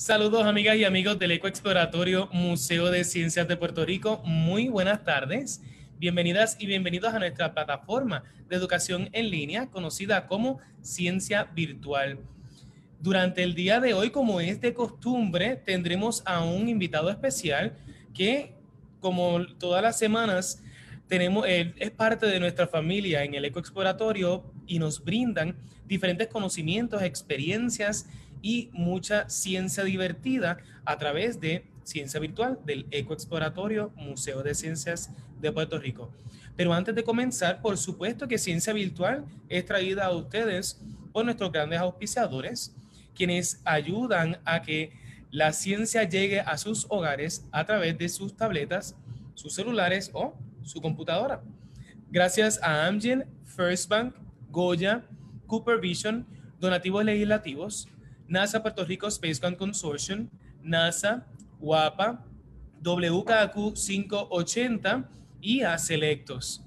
Saludos amigas y amigos del EcoExploratorio Museo de Ciencias de Puerto Rico. Muy buenas tardes. Bienvenidas y bienvenidos a nuestra plataforma de educación en línea conocida como Ciencia Virtual. Durante el día de hoy, como es de costumbre, tendremos a un invitado especial que, como todas las semanas, es parte de nuestra familia en el EcoExploratorio y nos brindan diferentes conocimientos, experiencias y mucha ciencia divertida a través de Ciencia Virtual del EcoExploratorio Museo de Ciencias de Puerto Rico. Pero antes de comenzar, por supuesto que Ciencia Virtual es traída a ustedes por nuestros grandes auspiciadores, quienes ayudan a que la ciencia llegue a sus hogares a través de sus tabletas, sus celulares o su computadora. Gracias a Amgen, First Bank, Goya, Cooper Vision, donativos legislativos, NASA Puerto Rico Space Grant Consortium, NASA, WAPA, WKAQ 580 y A Selectos.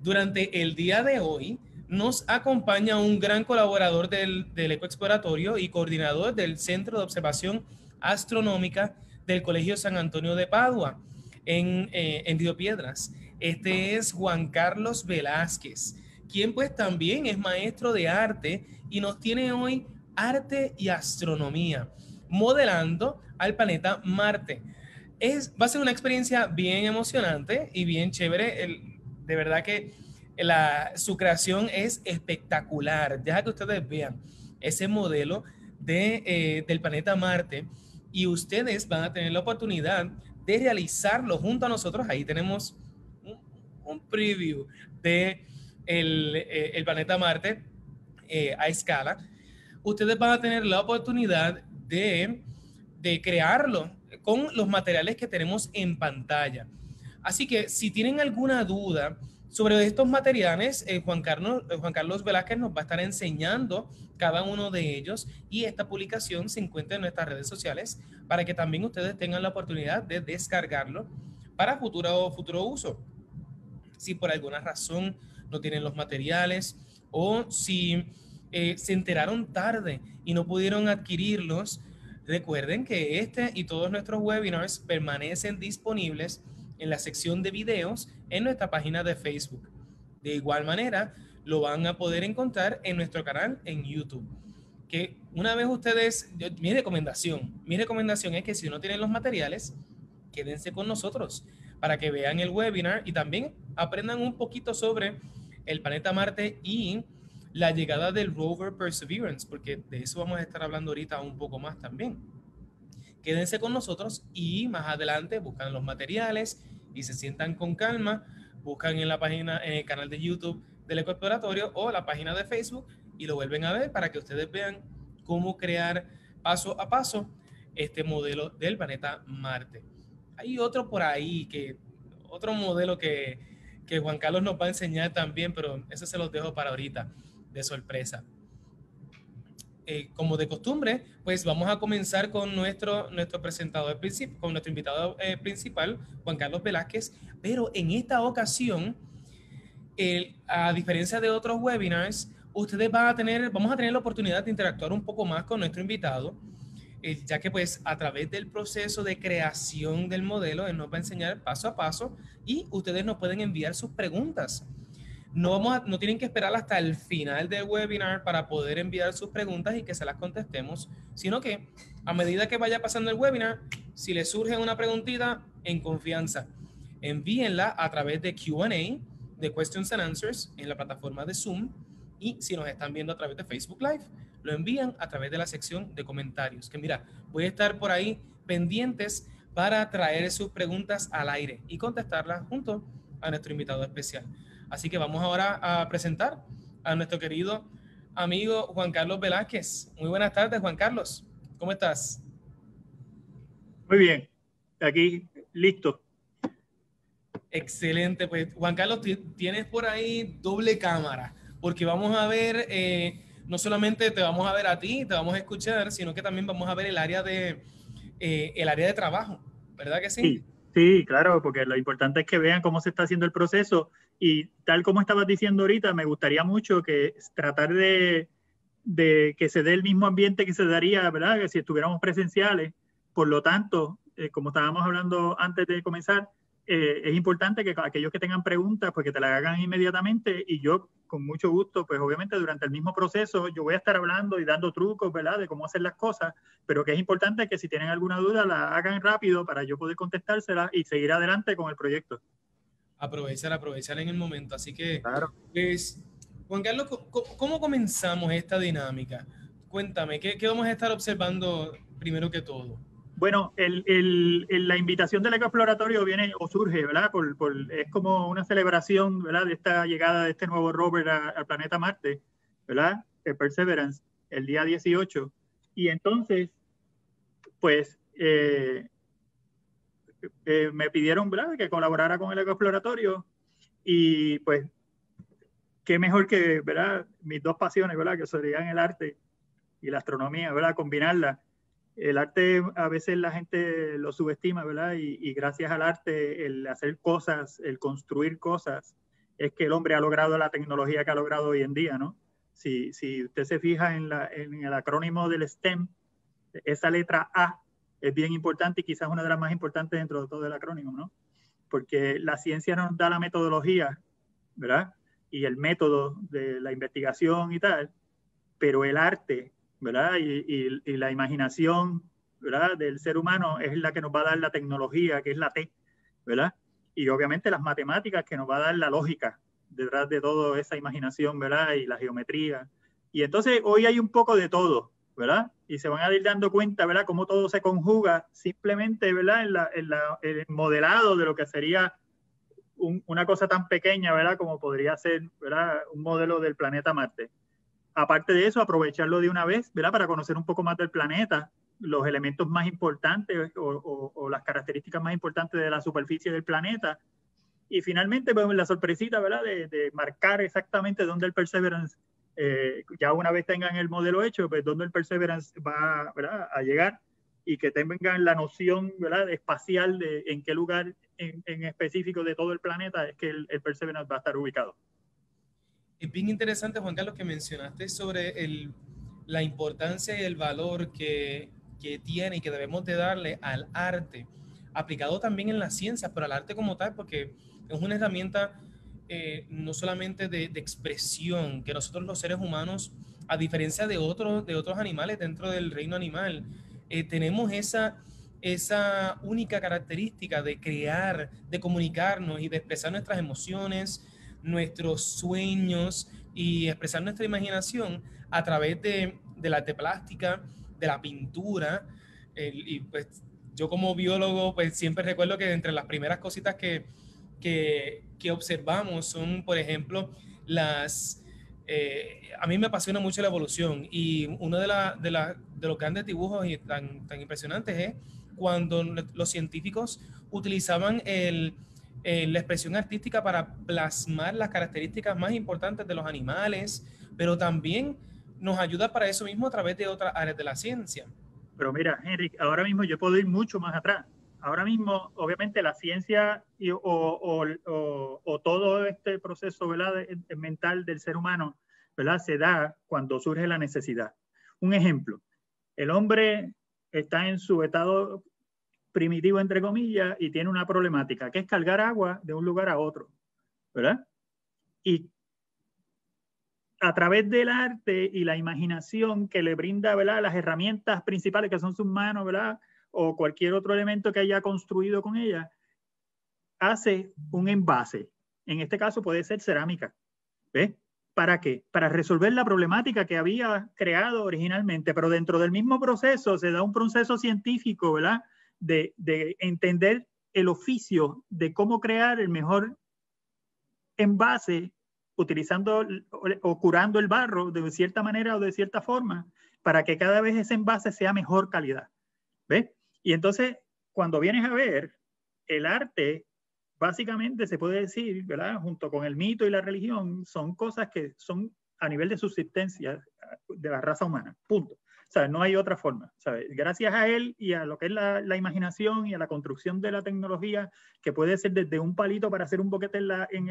Durante el día de hoy nos acompaña un gran colaborador del EcoExploratorio y coordinador del Centro de Observación Astronómica del Colegio San Antonio de Padua en Río Piedras. Este es Juan Carlos Velázquez, quien pues también es maestro de arte y nos tiene hoy arte y astronomía, modelando al planeta Marte. Va a ser una experiencia bien emocionante y bien chévere. De verdad que su creación es espectacular. Deja que ustedes vean ese modelo del planeta Marte y ustedes van a tener la oportunidad de realizarlo junto a nosotros. Ahí tenemos un preview del planeta Marte a escala. Ustedes van a tener la oportunidad de crearlo con los materiales que tenemos en pantalla. Así que si tienen alguna duda sobre estos materiales, Juan Carlos Velázquez nos va a estar enseñando cada uno de ellos y esta publicación se encuentra en nuestras redes sociales para que también ustedes tengan la oportunidad de descargarlo para futuro uso. Si por alguna razón no tienen los materiales o si se enteraron tarde y no pudieron adquirirlos, recuerden que este y todos nuestros webinars permanecen disponibles en la sección de videos en nuestra página de Facebook. De igual manera, lo van a poder encontrar en nuestro canal en YouTube. Que una vez ustedes, mi recomendación es que si no tienen los materiales, quédense con nosotros para que vean el webinar y también aprendan un poquito sobre el planeta Marte y la llegada del rover Perseverance, porque de eso vamos a estar hablando ahorita un poco más también. Quédense con nosotros y más adelante buscan los materiales y se sientan con calma, buscan en el canal de YouTube del EcoExploratorio o la página de Facebook y lo vuelven a ver para que ustedes vean cómo crear paso a paso este modelo del planeta Marte. Hay otro modelo que Juan Carlos nos va a enseñar también, pero eso se los dejo para ahorita, de sorpresa. Como de costumbre, pues vamos a comenzar con nuestro invitado principal, Juan Carlos Velázquez, pero en esta ocasión, a diferencia de otros webinars, vamos a tener la oportunidad de interactuar un poco más con nuestro invitado, ya que pues a través del proceso de creación del modelo, él nos va a enseñar paso a paso y ustedes nos pueden enviar sus preguntas. No tienen que esperar hasta el final del webinar para poder enviar sus preguntas y que se las contestemos, sino que a medida que vaya pasando el webinar, si les surge una preguntita, en confianza, envíenla a través de Q&A, de Questions and Answers, en la plataforma de Zoom, y si nos están viendo a través de Facebook Live, lo envían a través de la sección de comentarios, que mira, voy a estar por ahí pendientes para traer sus preguntas al aire y contestarlas junto a nuestro invitado especial. Así que vamos ahora a presentar a nuestro querido amigo Juan Carlos Velázquez. Muy buenas tardes, Juan Carlos. ¿Cómo estás? Muy bien. Aquí, listo. Excelente. Pues, Juan Carlos, tienes por ahí doble cámara, porque vamos a ver, no solamente te vamos a ver a ti, te vamos a escuchar, sino que también vamos a ver el área de trabajo, ¿verdad que sí? Sí, claro, porque lo importante es que vean cómo se está haciendo el proceso. Y tal como estabas diciendo ahorita, me gustaría mucho que tratar de de que se dé el mismo ambiente que se daría, ¿verdad?, que si estuviéramos presenciales. Por lo tanto, como estábamos hablando antes de comenzar, es importante que aquellos que tengan preguntas, pues que te las hagan inmediatamente, y yo con mucho gusto, pues obviamente durante el mismo proceso yo voy a estar hablando y dando trucos, ¿verdad?, de cómo hacer las cosas, pero que es importante que si tienen alguna duda la hagan rápido para yo poder contestárselas y seguir adelante con el proyecto. Aprovechar en el momento. Así que, claro. Pues, Juan Carlos, ¿cómo comenzamos esta dinámica? Cuéntame, ¿qué vamos a estar observando primero que todo? Bueno, la invitación del ecoexploratorio viene o surge, ¿verdad? Es como una celebración, ¿verdad?, de esta llegada de este nuevo rover al planeta Marte, ¿verdad?, el Perseverance, el día 18. Y entonces, pues, me pidieron, ¿verdad?, que colaborara con el ecoexploratorio, y pues qué mejor que, ¿verdad?, mis dos pasiones, ¿verdad?, que serían el arte y la astronomía, ¿verdad?, combinarlas. El arte a veces la gente lo subestima, ¿verdad?, y gracias al arte, el hacer cosas, el construir cosas, es que el hombre ha logrado la tecnología que ha logrado hoy en día, ¿no? Si usted se fija en el acrónimo del STEAM, esa letra A es bien importante y quizás una de las más importantes dentro de todo el acrónimo, ¿no? Porque la ciencia nos da la metodología, ¿verdad?, y el método de la investigación y tal, pero el arte, ¿verdad?, y la imaginación, ¿verdad?, del ser humano es la que nos va a dar la tecnología, que es la T, ¿verdad?, y obviamente las matemáticas, que nos va a dar la lógica detrás de toda esa imaginación, ¿verdad?, y la geometría. Y entonces hoy hay un poco de todo, ¿verdad?, y se van a ir dando cuenta, ¿verdad?, cómo todo se conjuga simplemente, ¿verdad?, en el modelado de lo que sería una cosa tan pequeña, ¿verdad?, como podría ser, ¿verdad?, un modelo del planeta Marte. Aparte de eso, aprovecharlo de una vez, ¿verdad?, para conocer un poco más del planeta, los elementos más importantes o las características más importantes de la superficie del planeta. Y finalmente, pues, la sorpresita, ¿verdad?, de marcar exactamente dónde el Perseverance, ya una vez tengan el modelo hecho, pues dónde el Perseverance va, ¿verdad?, a llegar, y que tengan la noción, ¿verdad?, espacial de en qué lugar en específico de todo el planeta es que el Perseverance va a estar ubicado. Es bien interesante, Juan Carlos, que mencionaste sobre la importancia y el valor que tiene y que debemos de darle al arte, aplicado también en las ciencias, pero al arte como tal, porque es una herramienta no solamente de expresión, que nosotros los seres humanos, a diferencia de otros animales dentro del reino animal, tenemos esa única característica de crear, de comunicarnos y de expresar nuestras emociones, nuestros sueños y expresar nuestra imaginación a través de la arte plástica, de la pintura. Y pues yo como biólogo, pues siempre recuerdo que entre las primeras cositas que observamos son, por ejemplo, a mí me apasiona mucho la evolución, y uno de los grandes dibujos y tan impresionantes es cuando los científicos utilizaban la expresión artística para plasmar las características más importantes de los animales, pero también nos ayuda para eso mismo a través de otras áreas de la ciencia. Pero mira, Henry, ahora mismo yo puedo ir mucho más atrás. Ahora mismo, obviamente, la ciencia o todo este proceso, ¿verdad?, mental del ser humano, ¿verdad?, se da cuando surge la necesidad. Un ejemplo, el hombre está en su estado primitivo, entre comillas, y tiene una problemática, que es cargar agua de un lugar a otro, ¿verdad? Y a través del arte y la imaginación que le brinda, ¿verdad?, las herramientas principales que son sus manos, ¿verdad?, o cualquier otro elemento que haya construido con ella, hace un envase. En este caso puede ser cerámica. ¿Ves? ¿Para qué? Para resolver la problemática que había creado originalmente, pero dentro del mismo proceso se da un proceso científico, ¿verdad?, de entender el oficio de cómo crear el mejor envase utilizando o curando el barro de cierta manera o de cierta forma para que cada vez ese envase sea mejor calidad. ¿Ves? Y entonces, cuando vienes a ver, el arte, básicamente se puede decir, ¿verdad?, junto con el mito y la religión, son cosas que son a nivel de subsistencia de la raza humana, punto. O sea, no hay otra forma, ¿sabes? Gracias a él y a lo que es la imaginación y a la construcción de la tecnología, que puede ser desde un palito para hacer un boquete en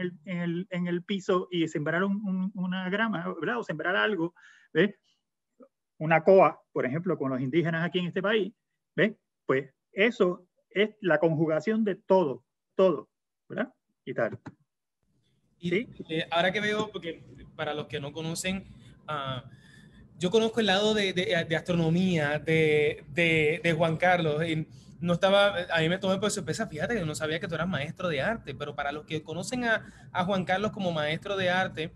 el piso y sembrar una grama, ¿verdad?, o sembrar algo, ¿ves?, una COA, por ejemplo, con los indígenas aquí en este país, ¿ves? Pues eso es la conjugación de todo, ¿verdad? Y tal. Y ¿sí? Ahora que veo, porque para los que no conocen, yo conozco el lado de astronomía de Juan Carlos. Y no estaba, a mí me tomé por sorpresa, fíjate que no sabía que tú eras maestro de arte, pero para los que conocen a Juan Carlos como maestro de arte,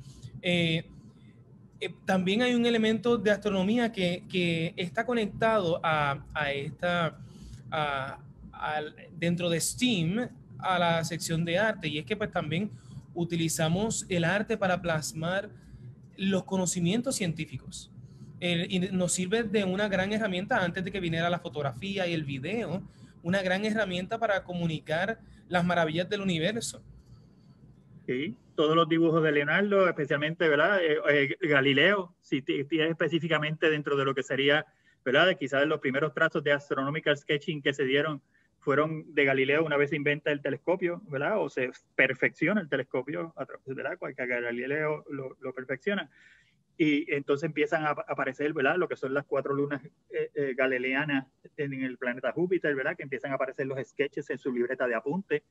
también hay un elemento de astronomía que está conectado dentro de STEAM, a la sección de arte, y es que pues también utilizamos el arte para plasmar los conocimientos científicos. Y nos sirve de una gran herramienta, antes de que viniera la fotografía y el video, una gran herramienta para comunicar las maravillas del universo. Sí, todos los dibujos de Leonardo, especialmente, ¿verdad? Galileo, si tienes específicamente dentro de lo que sería, ¿verdad? Quizás los primeros trazos de Astronomical Sketching que se dieron fueron de Galileo una vez se inventa el telescopio, ¿verdad? O se perfecciona el telescopio, ¿verdad? Cualquier Galileo lo perfecciona. Y entonces empiezan a aparecer, ¿verdad? Lo que son las 4 lunas galileanas en el planeta Júpiter, ¿verdad? Que empiezan a aparecer los sketches en su libreta de apunte,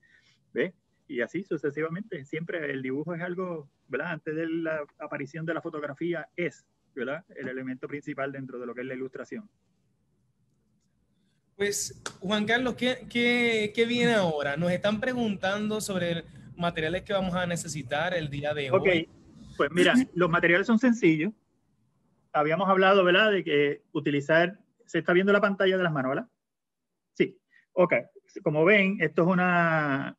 ¿ves? Y así sucesivamente. Siempre el dibujo es algo, ¿verdad? Antes de la aparición de la fotografía es, ¿verdad? El elemento principal dentro de lo que es la ilustración. Pues, Juan Carlos, ¿qué viene ahora? Nos están preguntando sobre materiales que vamos a necesitar el día de hoy. Okay. Pues mira, los materiales son sencillos. Habíamos hablado, ¿verdad? De que utilizar... ¿Se está viendo la pantalla de las manos, verdad? Sí. Ok. Como ven, esto es una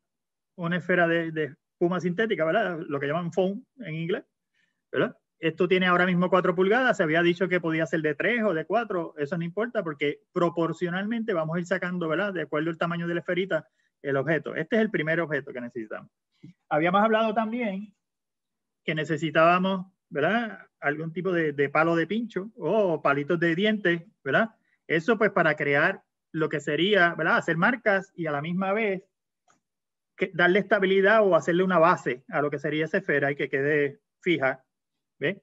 esfera de espuma sintética, ¿verdad? Lo que llaman foam en inglés, ¿verdad? Esto tiene ahora mismo 4 pulgadas. Se había dicho que podía ser de 3 o de 4. Eso no importa porque proporcionalmente vamos a ir sacando, ¿verdad? De acuerdo al tamaño de la esferita, el objeto. Este es el primer objeto que necesitamos. Habíamos hablado también que necesitábamos, ¿verdad? Algún tipo de palo de pincho o palitos de dientes, ¿verdad? Eso pues para crear lo que sería, ¿verdad? Hacer marcas y a la misma vez que darle estabilidad o hacerle una base a lo que sería esa esfera y que quede fija, ¿ves?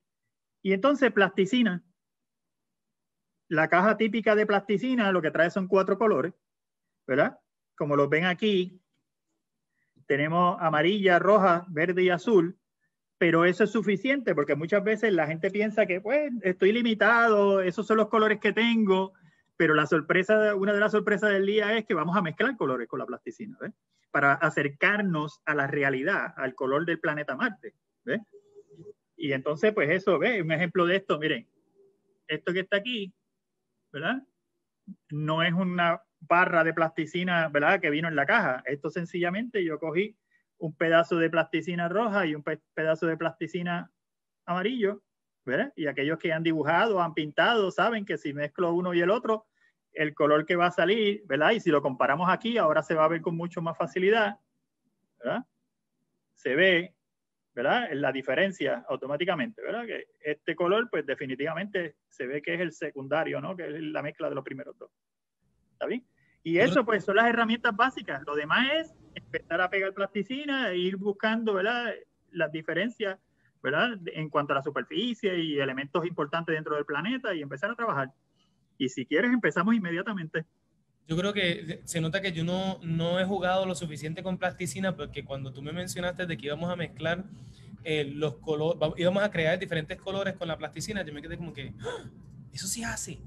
Y entonces plasticina. La caja típica de plasticina lo que trae son 4 colores, ¿verdad? Como los ven aquí, tenemos amarilla, roja, verde y azul. Pero eso es suficiente porque muchas veces la gente piensa que, pues, estoy limitado, esos son los colores que tengo, pero la sorpresa, una de las sorpresas del día es que vamos a mezclar colores con la plasticina, ¿ves? Para acercarnos a la realidad, al color del planeta Marte, ¿ves? Y entonces, pues eso, ¿ves? Un ejemplo de esto, miren, esto que está aquí, ¿verdad? No es una barra de plasticina, ¿verdad? Que vino en la caja. Esto sencillamente yo cogí un pedazo de plasticina roja y un pedazo de plasticina amarillo, ¿verdad? Y aquellos que han dibujado, han pintado, saben que si mezclo uno y el otro, el color que va a salir, ¿verdad? Y si lo comparamos aquí, ahora se va a ver con mucho más facilidad, ¿verdad? Se ve, ¿verdad? La diferencia automáticamente, ¿verdad? Que este color, pues definitivamente se ve que es el secundario, ¿no? Que es la mezcla de los primeros dos. ¿Está bien? Y eso, pues, son las herramientas básicas. Lo demás es empezar a pegar plasticina e ir buscando, ¿verdad? Las diferencias, ¿verdad? En cuanto a la superficie y elementos importantes dentro del planeta y empezar a trabajar. Y si quieres, empezamos inmediatamente. Yo creo que se nota que yo no he jugado lo suficiente con plasticina porque cuando tú me mencionaste de que íbamos a mezclar los colores, íbamos a crear diferentes colores con la plasticina, yo me quedé como que, ¡ah! Eso sí hace.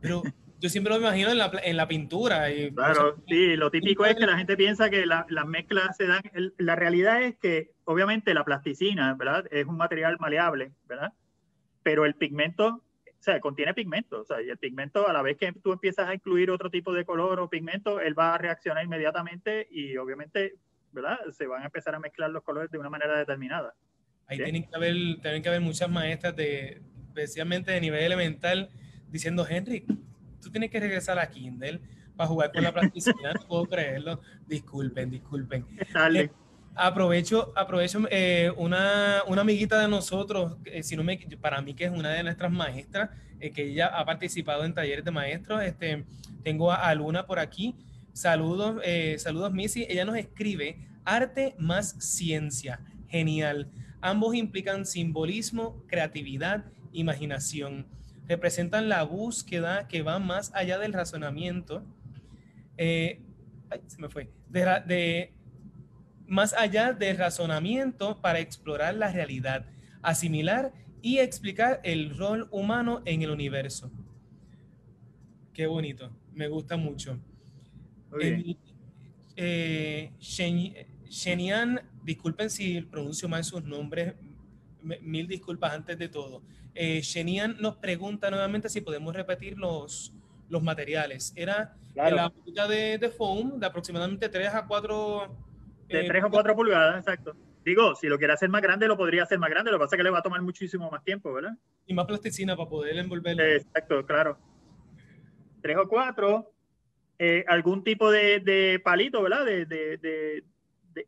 Pero... yo siempre lo imagino en la pintura. Y, claro, o sea, sí, lo típico es que la gente piensa que las mezclas se dan. La realidad es que, obviamente, la plasticina, ¿verdad? Es un material maleable, ¿verdad? Pero el pigmento, o sea, contiene pigmento. O sea, y el pigmento, a la vez que tú empiezas a incluir otro tipo de color o pigmento, él va a reaccionar inmediatamente y, obviamente, ¿verdad? Se van a empezar a mezclar los colores de una manera determinada. Ahí ¿sí? tienen que haber muchas maestras, especialmente de nivel elemental, diciendo, Henry, tú tienes que regresar a Kindle para jugar con la plasticina, no puedo creerlo. Disculpen. Aprovecho, una amiguita de nosotros, para mí que es una de nuestras maestras, que ella ha participado en talleres de maestros. Tengo a Luna por aquí. Saludos, Missy. Ella nos escribe, arte más ciencia. Genial. Ambos implican simbolismo, creatividad, imaginación. representan la búsqueda que va más allá del razonamiento, más allá del razonamiento para explorar la realidad, asimilar y explicar el rol humano en el universo. Qué bonito, me gusta mucho. Shenian, disculpen si pronuncio mal sus nombres, mil disculpas antes de todo. Shenian nos pregunta nuevamente si podemos repetir los materiales. Era la botella de foam de aproximadamente 3 a 4... de 3 o 4 pulgadas, exacto. Digo, si lo quiere hacer más grande, lo podría hacer más grande. Lo que pasa es que le va a tomar muchísimo más tiempo, ¿verdad? Y más plasticina para poder envolverlo. Exacto, claro. 3 o 4. Algún tipo de palito, ¿verdad?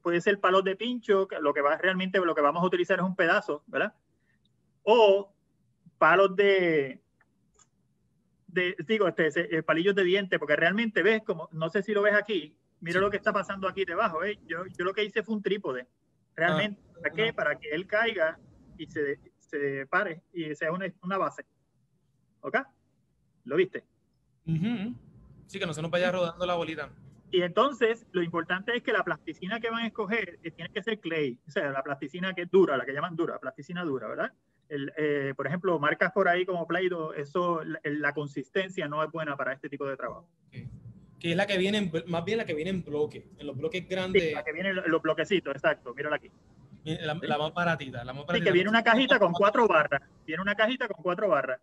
Puede ser palos de pincho. Lo que vamos a utilizar es un pedazo, ¿verdad? O palos palillos de diente, porque realmente ves, como no sé si lo ves aquí, mira lo que está pasando aquí debajo, ¿eh? Yo lo que hice fue un trípode. Realmente, ¿para qué? Para que él caiga y se pare y sea una base. ¿Ok? ¿Lo viste? Sí, que no se nos vaya rodando la bolita. Y entonces, lo importante es que la plasticina que van a escoger tiene que ser clay. O sea, la plasticina que es dura, la que llaman dura, plasticina dura, ¿verdad? Por ejemplo, marcas por ahí como Play-Doh, la consistencia no es buena para este tipo de trabajo. Okay. Que es la que viene, más bien la que viene en bloque, en los bloques grandes. Sí, la que viene en los bloquecitos, exacto, mírala aquí. La más baratita, la más baratita. Sí, que viene una cajita con 4 barras, viene una cajita con 4 barras.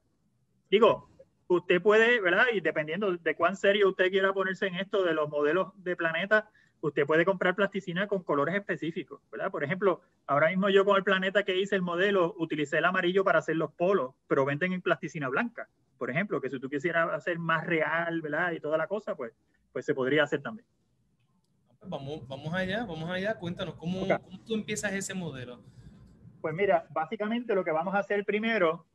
Digo, usted puede, ¿verdad? Y dependiendo de cuán serio usted quiera ponerse en esto de los modelos de planeta, usted puede comprar plasticina con colores específicos, ¿verdad? Por ejemplo, ahora mismo yo con el planeta que hice el modelo, utilicé el amarillo para hacer los polos, pero venden en plasticina blanca. Por ejemplo, que si tú quisieras hacer más real, ¿verdad? Y toda la cosa, pues se podría hacer también. Vamos allá. Cuéntanos, ¿cómo tú empiezas ese modelo? Pues mira, básicamente lo que vamos a hacer primero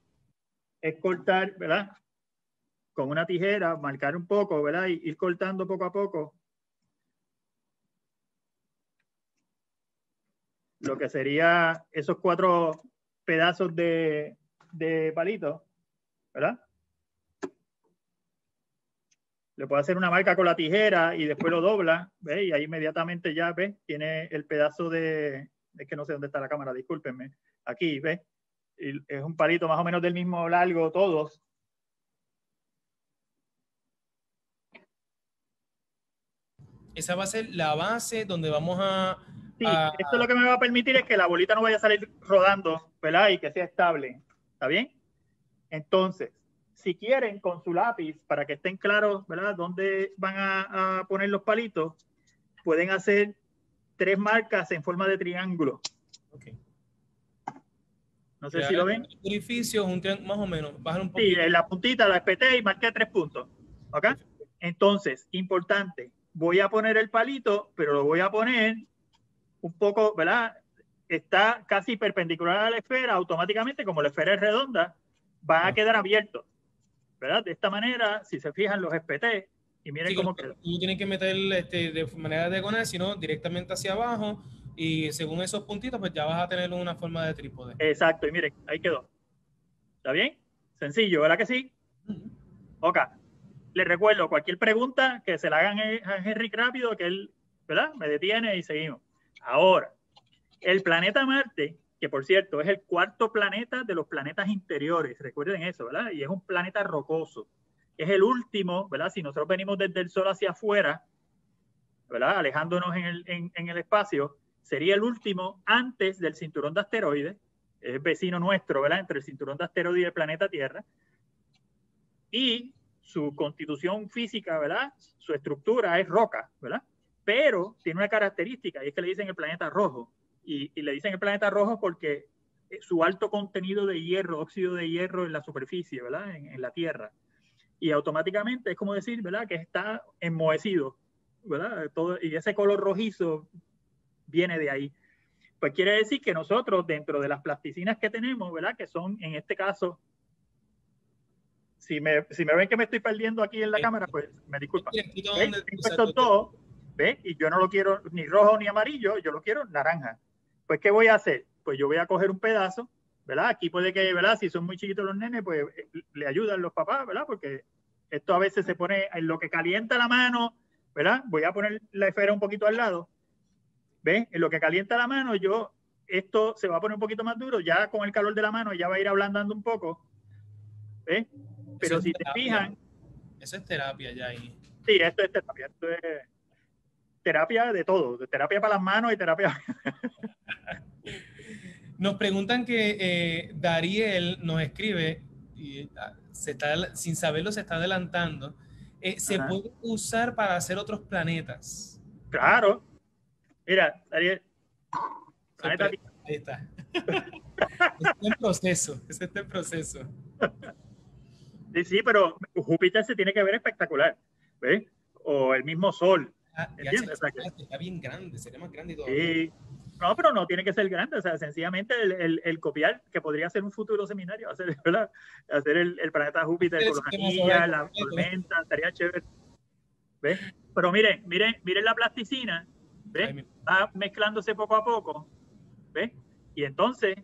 es cortar, ¿verdad? Con una tijera, marcar un poco, ¿verdad? Y ir cortando poco a poco lo que sería esos 4 pedazos de palito, ¿verdad? Le puede hacer una marca con la tijera y después lo dobla, ¿ves? Y ahí inmediatamente ya, ¿ves? Tiene el pedazo de... Es que no sé dónde está la cámara, discúlpenme. Aquí, ¿ves? Y es un palito más o menos del mismo largo todos. Esa va a ser la base donde vamos a... Sí, esto lo que me va a permitir es que la bolita no vaya a salir rodando, ¿verdad? Y que sea estable, ¿está bien? Entonces, si quieren, con su lápiz, para que estén claros, ¿verdad?, dónde van a poner los palitos, pueden hacer 3 marcas en forma de triángulo. Okay. No sé si lo ven. Un orificio, un triángulo, más o menos. Bajar un poquito. Sí, en la puntita la espeté y marqué 3 puntos. ¿Ok? Entonces, importante, voy a poner el palito, pero lo voy a poner un poco, ¿verdad? Está casi perpendicular a la esfera, automáticamente, como la esfera es redonda, va a quedar abierto, ¿verdad? De esta manera, si se fijan, los espeté y miren cómo quedó. No tienen que meter de manera diagonal, sino directamente hacia abajo y según esos puntitos, pues ya vas a tener una forma de trípode. Exacto, y miren, ahí quedó. ¿Está bien? Sencillo, ¿verdad que sí? Ok. Les recuerdo, cualquier pregunta que se la hagan a Henry rápido, que él, ¿verdad?, me detiene y seguimos. Ahora, el planeta Marte, que por cierto es el 4º planeta de los planetas interiores, recuerden eso, ¿verdad? Y es un planeta rocoso. Es el último, ¿verdad? Si nosotros venimos desde el Sol hacia afuera, ¿verdad?, alejándonos en el espacio, sería el último antes del cinturón de asteroides, es vecino nuestro, ¿verdad?, entre el cinturón de asteroides y el planeta Tierra. Y su constitución física, ¿verdad?, su estructura es roca, ¿verdad? Pero tiene una característica, y es que le dicen el planeta rojo. Y le dicen el planeta rojo porque su alto contenido de hierro, óxido de hierro en la superficie, ¿verdad?, en la Tierra. Y automáticamente es como decir, ¿verdad?, que está enmohecido, ¿verdad? Todo, y ese color rojizo viene de ahí. Pues quiere decir que nosotros, dentro de las plasticinas que tenemos, ¿verdad?, que son, en este caso, si me ven que me estoy perdiendo aquí en la cámara, pues me disculpan. Estos dos, ¿ves? Y yo no lo quiero ni rojo ni amarillo, yo lo quiero naranja. Pues, ¿qué voy a hacer? Pues yo voy a coger un pedazo, ¿verdad? Aquí puede que, ¿verdad? Si son muy chiquitos los nenes, pues le ayudan los papás, ¿verdad? Porque esto a veces se pone en lo que calienta la mano, ¿verdad? Voy a poner la esfera un poquito al lado. ¿Ves? En lo que calienta la mano, yo, esto se va a poner un poquito más duro, ya con el calor de la mano ya va a ir ablandando un poco. ¿Ves? Pero eso si te fijan... Eso es terapia ya ahí. Sí, esto es terapia. Esto es terapia de todo. Terapia para las manos y terapia... Nos preguntan que Dariel nos escribe, y sin saberlo se está adelantando, ¿se puede usar para hacer otros planetas? Claro. Mira, Dariel. Planeta Tierra. Ahí está. Está en proceso, eso está en proceso. Sí, sí, pero Júpiter se tiene que ver espectacular, ¿ves? O el mismo Sol. Está bien grande, sería más grande y todo. Sí. No, pero no tiene que ser grande, o sea, sencillamente el copiar, que podría ser un futuro seminario, hacer, ¿verdad? Hacer el planeta Júpiter con las anillas, la tormenta, estaría chévere. ¿Ves? Pero miren, miren la plasticina, ¿ves? Va mezclándose poco a poco, ¿ves? Y entonces,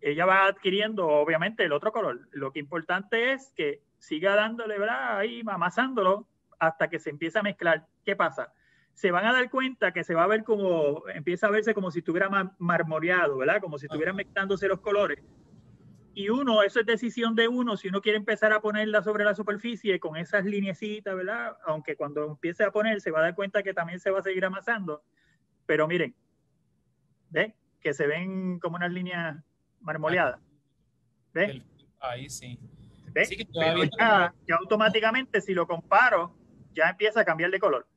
ella va adquiriendo, obviamente, el otro color. Lo que importante es que siga dándole, ¿verdad? Ahí, amasándolo, hasta que se empiece a mezclar. ¿Qué pasa? Se van a dar cuenta que se va a ver como, empieza a verse como si estuviera marmoreado, ¿verdad? Como si estuvieran mezclándose los colores. Y uno, eso es decisión de uno, si uno quiere empezar a ponerla sobre la superficie con esas lineecitas, ¿verdad? Aunque cuando empiece a poner, se va a dar cuenta que también se va a seguir amasando. Pero miren, ¿ves? Que se ven como unas líneas marmoreadas. ¿Ves? Ahí sí. ¿Ves? Sí que todavía... ya automáticamente, si lo comparo, ya empieza a cambiar de color.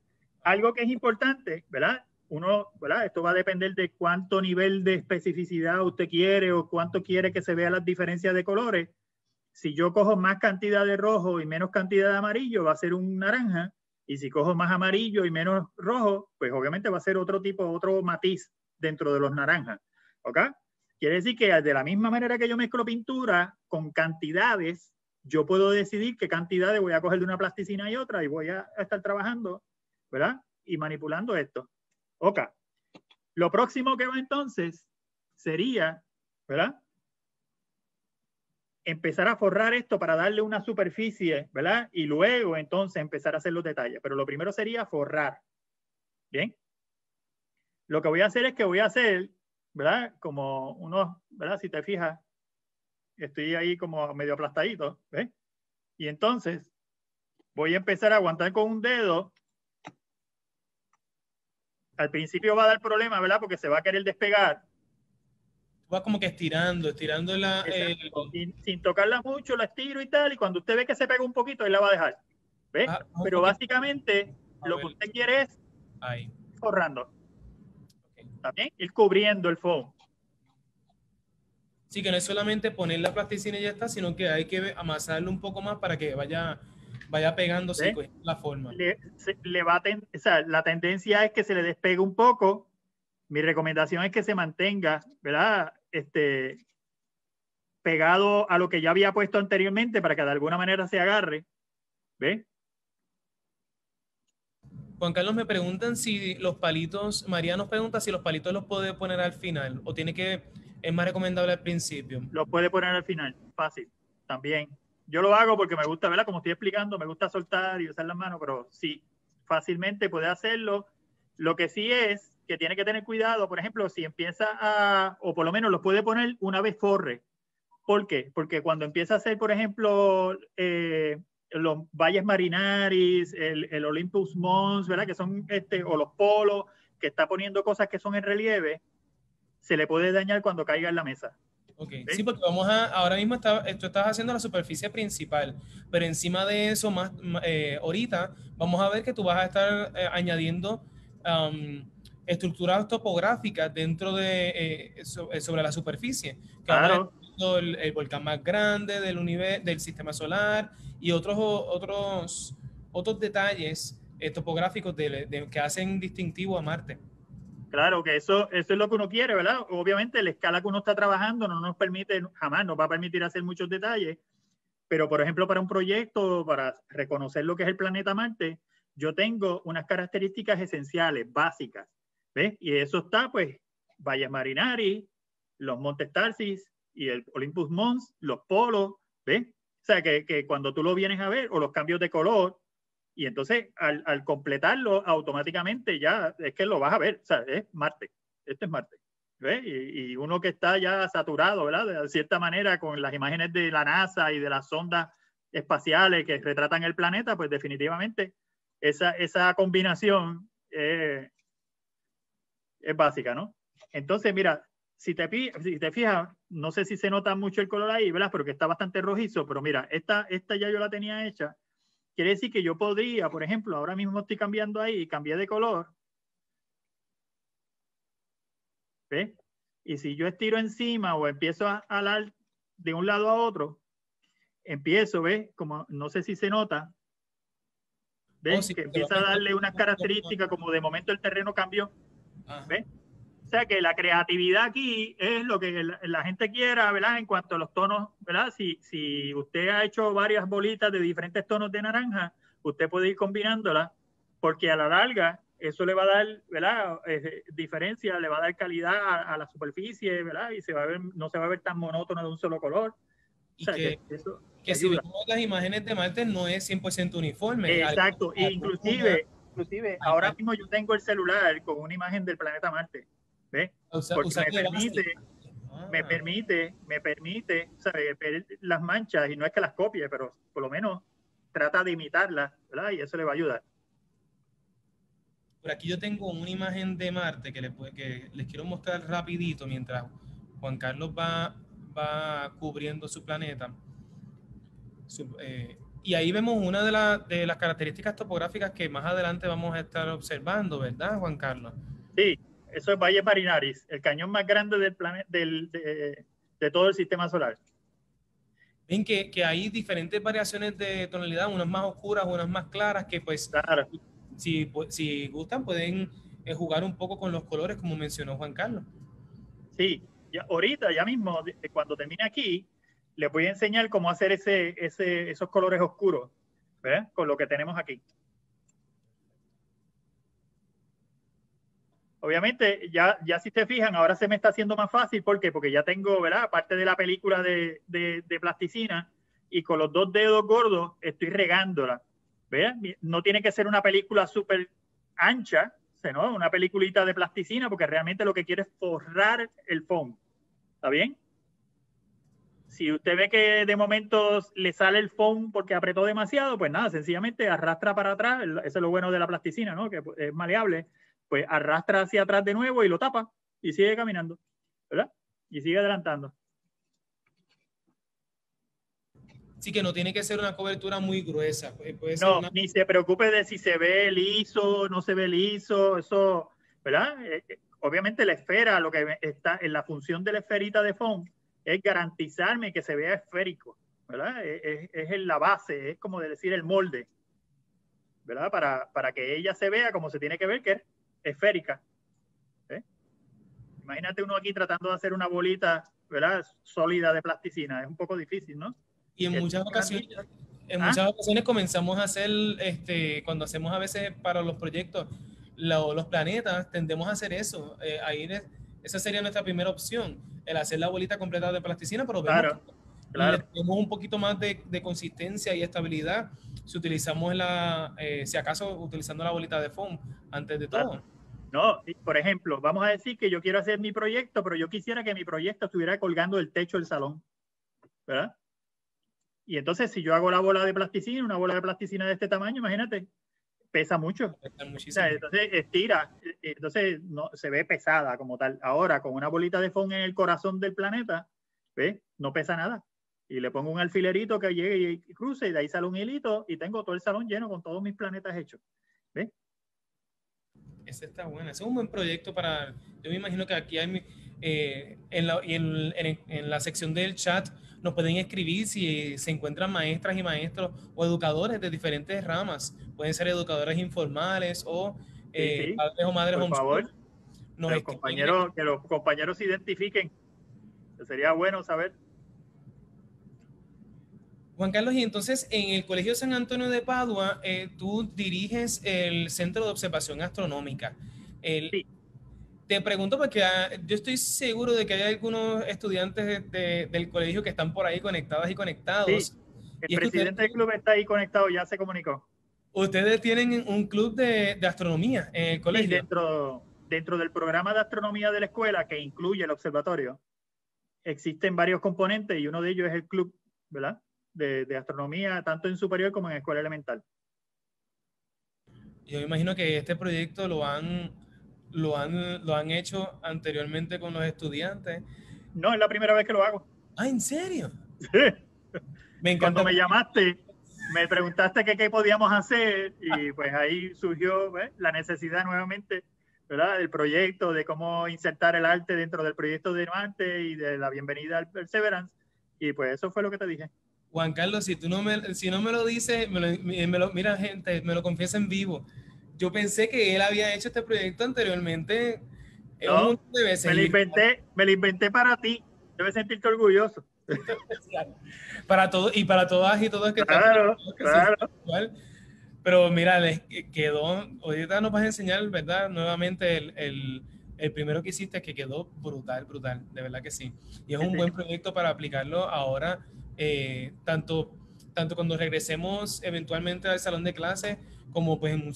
Algo que es importante, ¿verdad? Uno, ¿verdad? Esto va a depender de cuánto nivel de especificidad usted quiere o cuánto quiere que se vea las diferencias de colores. Si yo cojo más cantidad de rojo y menos cantidad de amarillo, va a ser un naranja. Y si cojo más amarillo y menos rojo, pues obviamente va a ser otro tipo, otro matiz dentro de los naranjas. ¿Ok? Quiere decir que de la misma manera que yo mezclo pintura con cantidades, yo puedo decidir qué cantidades voy a coger de una plasticina y otra y voy a estar trabajando, ¿verdad? Y manipulando esto. Ok. Lo próximo que va entonces sería, ¿verdad? Empezar a forrar esto para darle una superficie, ¿verdad? Y luego entonces empezar a hacer los detalles. Pero lo primero sería forrar. ¿Bien? Lo que voy a hacer es que voy a hacer, ¿verdad? Como unos, ¿verdad? Si te fijas, estoy ahí como medio aplastadito, ¿ves? Y entonces voy a empezar a aguantar con un dedo. Al principio va a dar problema, ¿verdad? Porque se va a querer despegar. Va como que estirando la... Sin tocarla mucho, la estiro y tal, y cuando usted ve que se pega un poquito, él la va a dejar. ¿Ve? Pero básicamente lo que usted quiere es forrando. Okay. También ir cubriendo el foam. Sí, que no es solamente poner la plasticina y ya está, sino que hay que amasarlo un poco más para que vaya pegándose la forma. O sea, la tendencia es que se le despegue un poco. Mi recomendación es que se mantenga, ¿verdad? Pegado a lo que ya había puesto anteriormente para que de alguna manera se agarre. ¿Ves? Juan Carlos, me preguntan si los palitos, María nos pregunta si los palitos los puede poner al final o tiene que, es más recomendable al principio. Los puede poner al final, fácil, también. Yo lo hago porque me gusta, ¿verdad? Como estoy explicando, me gusta soltar y usar las manos, pero sí, fácilmente puede hacerlo. Lo que sí es que tiene que tener cuidado, por ejemplo, si empieza a, o por lo menos lo puede poner una vez forre. ¿Por qué? Porque cuando empieza a hacer, por ejemplo, los Valles Marineris, el Olympus Mons, ¿verdad? Que son, o los polos, que está poniendo cosas que son en relieve, se le puede dañar cuando caiga en la mesa. Ok, sí, porque ahora mismo tú estás haciendo la superficie principal, pero encima de eso, ahorita vamos a ver que tú vas a estar añadiendo estructuras topográficas dentro de, sobre la superficie. Que claro. El volcán más grande del universo, del sistema solar y otros detalles topográficos que hacen distintivo a Marte. Claro, que eso es lo que uno quiere, ¿verdad? Obviamente la escala que uno está trabajando no nos permite, jamás nos va a permitir hacer muchos detalles, pero por ejemplo para un proyecto, para reconocer lo que es el planeta Marte, yo tengo unas características esenciales, básicas, ¿ves? Y eso está, pues, Valles Marineris, los Montes Tharsis y el Olympus Mons, los polos, ¿ves? O sea, que cuando tú lo vienes a ver, o los cambios de color, y entonces al completarlo automáticamente ya es que lo vas a ver, o sea, es Marte, este es Marte, ¿ves? Y uno que está ya saturado, ¿verdad? De cierta manera con las imágenes de la NASA y de las sondas espaciales que retratan el planeta, pues definitivamente esa combinación es básica, ¿no? Entonces, mira, si te fijas, no sé si se nota mucho el color ahí, ¿verdad? Porque está bastante rojizo, pero mira, esta ya yo la tenía hecha. Quiere decir que yo podría, por ejemplo, ahora mismo estoy cambiando ahí, cambié de color. ¿Ves? Y si yo estiro encima o empiezo a alar de un lado a otro, empiezo, ¿ves? Como, no sé si se nota, ¿ves? Oh, sí, que empieza a darle unas características, como de momento el terreno cambió, ¿ves? O sea que la creatividad aquí es lo que la gente quiera, ¿verdad? En cuanto a los tonos, ¿verdad? Si usted ha hecho varias bolitas de diferentes tonos de naranja, usted puede ir combinándolas, porque a la larga eso le va a dar, ¿verdad? Diferencia, le va a dar calidad a la superficie, ¿verdad? Y se va a ver, no se va a ver tan monótono de un solo color. O sea, que eso que si vemos las imágenes de Marte no es 100% uniforme. Exacto, inclusive ahora mismo yo tengo el celular con una imagen del planeta Marte. ¿Ves? Porque me permite ¿sabes? Ver las manchas, y no es que las copie, pero por lo menos trata de imitarlas, ¿verdad? Y eso le va a ayudar. Por aquí yo tengo una imagen de Marte que les quiero mostrar rapidito mientras Juan Carlos va cubriendo su planeta. Y ahí vemos una de las características topográficas que más adelante vamos a estar observando, ¿verdad, Juan Carlos? Sí. Eso es Valles Marineris, el cañón más grande del planeta, de todo el sistema solar. Ven que hay diferentes variaciones de tonalidad, unas más oscuras, unas más claras, que pues, claro, si gustan pueden jugar un poco con los colores, como mencionó Juan Carlos. Sí, ya mismo, cuando termine aquí, les voy a enseñar cómo hacer esos colores oscuros, ¿verdad? Con lo que tenemos aquí. Obviamente, ya si se fijan, ahora se me está haciendo más fácil. ¿Por qué? Porque ya tengo, ¿verdad? Parte de la película de plasticina, y con los dos dedos gordos estoy regándola. ¿Verdad? No tiene que ser una película súper ancha, ¿no? Una peliculita de plasticina, porque realmente lo que quiero es forrar el fondo. ¿Está bien? Si usted ve que de momento le sale el foam porque apretó demasiado, pues nada, sencillamente arrastra para atrás. Eso es lo bueno de la plasticina, ¿no? Que es maleable. Pues arrastra hacia atrás de nuevo y lo tapa y sigue caminando, ¿verdad? Y sigue adelantando. Sí, que no tiene que ser una cobertura muy gruesa. Puede ser no, ni se preocupe de si se ve liso, no se ve liso, eso, ¿verdad? Obviamente la esfera, lo que está en la función de la esferita de foam es garantizarme que se vea esférico, ¿verdad? Es en la base, es como decir el molde, ¿verdad? Para que ella se vea como se tiene que ver, que es esférica. ¿Eh? Imagínate uno aquí tratando de hacer una bolita, ¿verdad? Sólida de plasticina. Es un poco difícil, ¿no? Y en muchas ocasiones, comenzamos a hacer, cuando hacemos a veces para los proyectos, los planetas, tendemos a hacer eso. Esa sería nuestra primera opción, el hacer la bolita completa de plasticina, pero claro, tenemos un poquito más de consistencia y estabilidad si utilizamos si acaso utilizando la bolita de foam antes de todo. No, por ejemplo, vamos a decir que yo quiero hacer mi proyecto, pero yo quisiera que mi proyecto estuviera colgando del techo del salón, ¿verdad? Y entonces si yo hago la bola de plasticina, una bola de plasticina de este tamaño, imagínate, pesa mucho. Pesa muchísimo. O sea, entonces estira, entonces no, se ve pesada como tal. Ahora, con una bolita de foam en el corazón del planeta, ¿ves? No pesa nada. Y le pongo un alfilerito que llegue y cruce, y de ahí sale un hilito, y tengo todo el salón lleno con todos mis planetas hechos. ¿Ves? Ese está bueno. Ese es un buen proyecto para... Yo me imagino que aquí hay... en la sección del chat nos pueden escribir si se encuentran maestras y maestros o educadores de diferentes ramas. Pueden ser educadores informales o sí. Padres o madres. Por favor, que los compañeros se identifiquen. Sería bueno saber... Juan Carlos, y entonces en el Colegio San Antonio de Padua tú diriges el Centro de Observación Astronómica. Sí. Te pregunto porque yo estoy seguro de que hay algunos estudiantes del colegio que están por ahí conectadas y conectados. Sí, el presidente del club está ahí conectado, ya se comunicó. Ustedes tienen un club de astronomía en el colegio. Sí, dentro del programa de astronomía de la escuela, que incluye el observatorio, existen varios componentes y uno de ellos es el club, ¿verdad? De astronomía, tanto en superior como en escuela elemental. Yo me imagino que este proyecto lo han hecho anteriormente con los estudiantes. No, es la primera vez que lo hago. Ah, ¿en serio? Sí. Me encanta. Cuando me llamaste, me preguntaste qué podíamos hacer y pues ahí surgió la necesidad nuevamente, ¿verdad? El proyecto de cómo insertar el arte dentro del proyecto de Marte y de la bienvenida al Perseverance. Y pues eso fue lo que te dije. Juan Carlos, si no me lo dices, mira gente, me lo confiesa en vivo. Yo pensé que él había hecho este proyecto anteriormente. No, un montón de veces. Me lo inventé para ti. Debes sentirte orgulloso. Para todos y para todas y todos que claro, están. Claro. Pero mira, les quedó. Ahorita nos vas a enseñar, ¿verdad? Nuevamente el primero que hiciste, que quedó brutal, brutal. De verdad que sí. Y es un buen proyecto para aplicarlo ahora, tanto cuando regresemos eventualmente al salón de clases, como pues en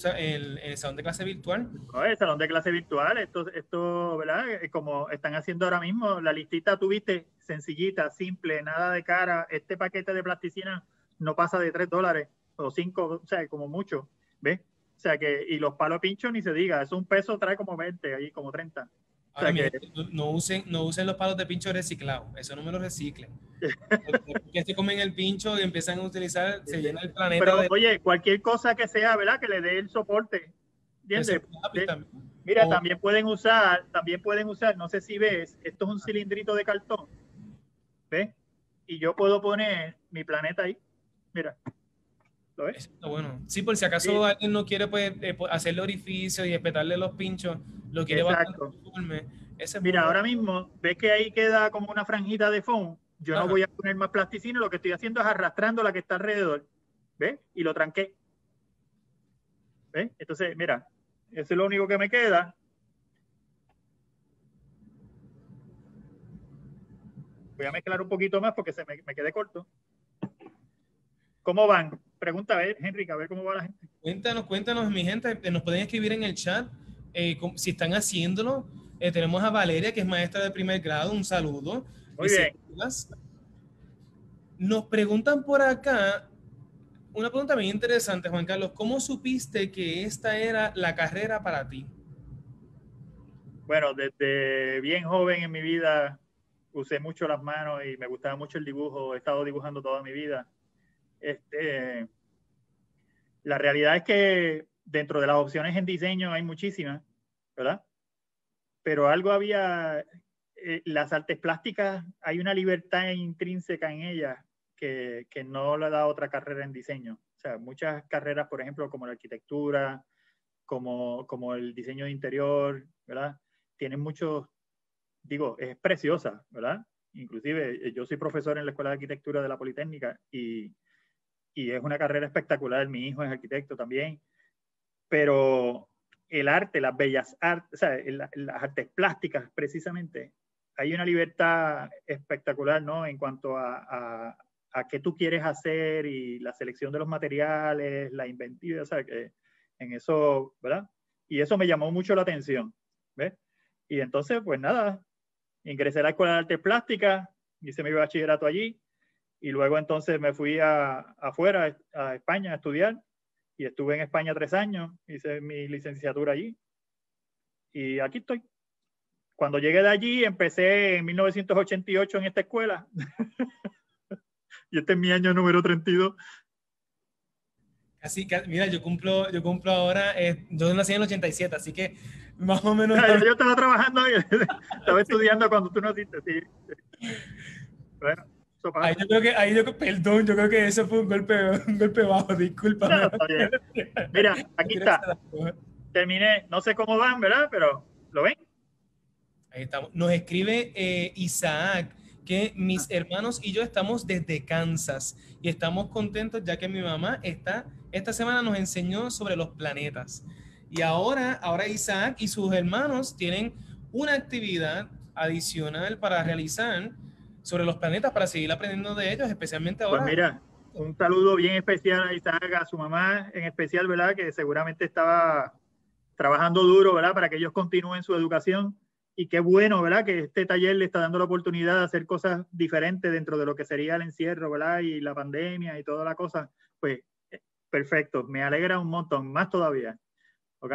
el salón de clase virtual. No, el salón de clase virtual, esto, ¿verdad? Como están haciendo ahora mismo, la listita tuviste sencillita, simple, nada de cara. Este paquete de plasticina no pasa de $3 o 5, o sea, como mucho, ¿ves? O sea que, y los palos pinchos ni se diga, es un peso, trae como 20, ahí como 30. O sea, mira, no usen los palos de pincho reciclados, eso no me lo reciclen. Porque se comen el pincho y empiezan a utilizar, se llena el planeta. Pero oye, cualquier cosa que sea, ¿verdad? Que le dé el soporte. ¿Entiendes? Mira, también pueden usar, no sé si ves, esto es un cilindrito de cartón. ¿Ves? Y yo puedo poner mi planeta ahí. Mira. ¿Lo ves? Está bueno. Sí, por si acaso alguien no quiere pues, hacerle orificio y espetarle los pinchos, lo quiere bastante. Ese es mira, ahora mismo, ves que ahí queda como una franjita de foam. Yo no voy a poner más plasticina, lo que estoy haciendo es arrastrando la que está alrededor. ¿Ves? Y lo tranqué. ¿Ves? Entonces, mira, eso es lo único que me queda. Voy a mezclar un poquito más porque me quedé corto. ¿Cómo van? Pregunta, a ver, Henry, a ver cómo va la gente. Cuéntanos, mi gente. Nos pueden escribir en el chat si están haciéndolo. Tenemos a Valeria, que es maestra de primer grado. Un saludo. Muy bien. Nos preguntan por acá, una pregunta bien interesante, Juan Carlos. ¿Cómo supiste que esta era la carrera para ti? Bueno, desde bien joven en mi vida usé mucho las manos y me gustaba mucho el dibujo. He estado dibujando toda mi vida. La realidad es que dentro de las opciones en diseño hay muchísimas, ¿verdad? Pero algo había, las artes plásticas, hay una libertad intrínseca en ellas que no le da otra carrera en diseño. O sea, muchas carreras, por ejemplo, como la arquitectura, como el diseño de interior, ¿verdad? Tienen muchos, digo, es preciosa, ¿verdad? Inclusive yo soy profesor en la Escuela de Arquitectura de la Politécnica y es una carrera espectacular. Mi hijo es arquitecto también. Pero el arte, las bellas artes, o sea, las artes plásticas precisamente, hay una libertad espectacular, ¿no? En cuanto a qué tú quieres hacer y la selección de los materiales, la inventiva, o sea, que en eso, ¿verdad? Y eso me llamó mucho la atención, ¿ves? Y entonces, pues nada, ingresé a la Escuela de Artes Plásticas, hice mi bachillerato allí. Y luego entonces me fui afuera, a España, a estudiar. Y estuve en España 3 años. Hice mi licenciatura allí. Y aquí estoy. Cuando llegué de allí, empecé en 1988 en esta escuela. Y este es mi año número 32. Así que, mira, yo cumplo ahora, yo nací en el 87, así que más o menos... Yo estaba trabajando, estaba estudiando cuando tú naciste, sí. Bueno. Yo creo que eso fue un golpe bajo, disculpa. No, mira, aquí está. Terminé, no sé cómo van, ¿verdad? Pero, ¿lo ven? Ahí estamos. Nos escribe Isaac que mis hermanos y yo estamos desde Kansas y estamos contentos ya que mi mamá esta semana nos enseñó sobre los planetas. Y ahora Isaac y sus hermanos tienen una actividad adicional para realizar sobre los planetas para seguir aprendiendo de ellos, especialmente ahora. Pues mira, un saludo bien especial a Isaac, a su mamá en especial, ¿verdad? Que seguramente estaba trabajando duro, ¿verdad? Para que ellos continúen su educación. Y qué bueno, ¿verdad? Que este taller le está dando la oportunidad de hacer cosas diferentes dentro de lo que sería el encierro, ¿verdad? Y la pandemia y toda la cosa. Pues perfecto, me alegra un montón, más todavía. ¿Ok?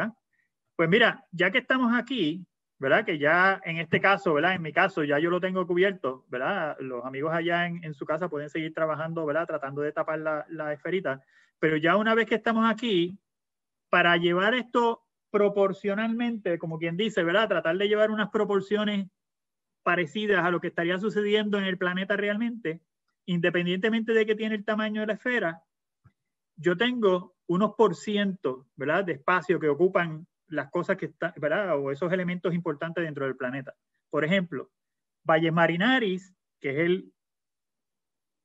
Pues mira, ya que estamos aquí, ¿verdad? Que ya en este caso, ¿verdad? En mi caso ya yo lo tengo cubierto, ¿verdad? Los amigos allá en su casa pueden seguir trabajando, ¿verdad? Tratando de tapar la esferita. Pero ya una vez que estamos aquí, para llevar esto proporcionalmente, como quien dice, ¿verdad? Tratar de llevar unas proporciones parecidas a lo que estaría sucediendo en el planeta realmente, independientemente de que tiene el tamaño de la esfera, yo tengo unos % ¿verdad? De espacio que ocupan las cosas que están, ¿verdad? O esos elementos importantes dentro del planeta. Por ejemplo, Valles Marineris, que es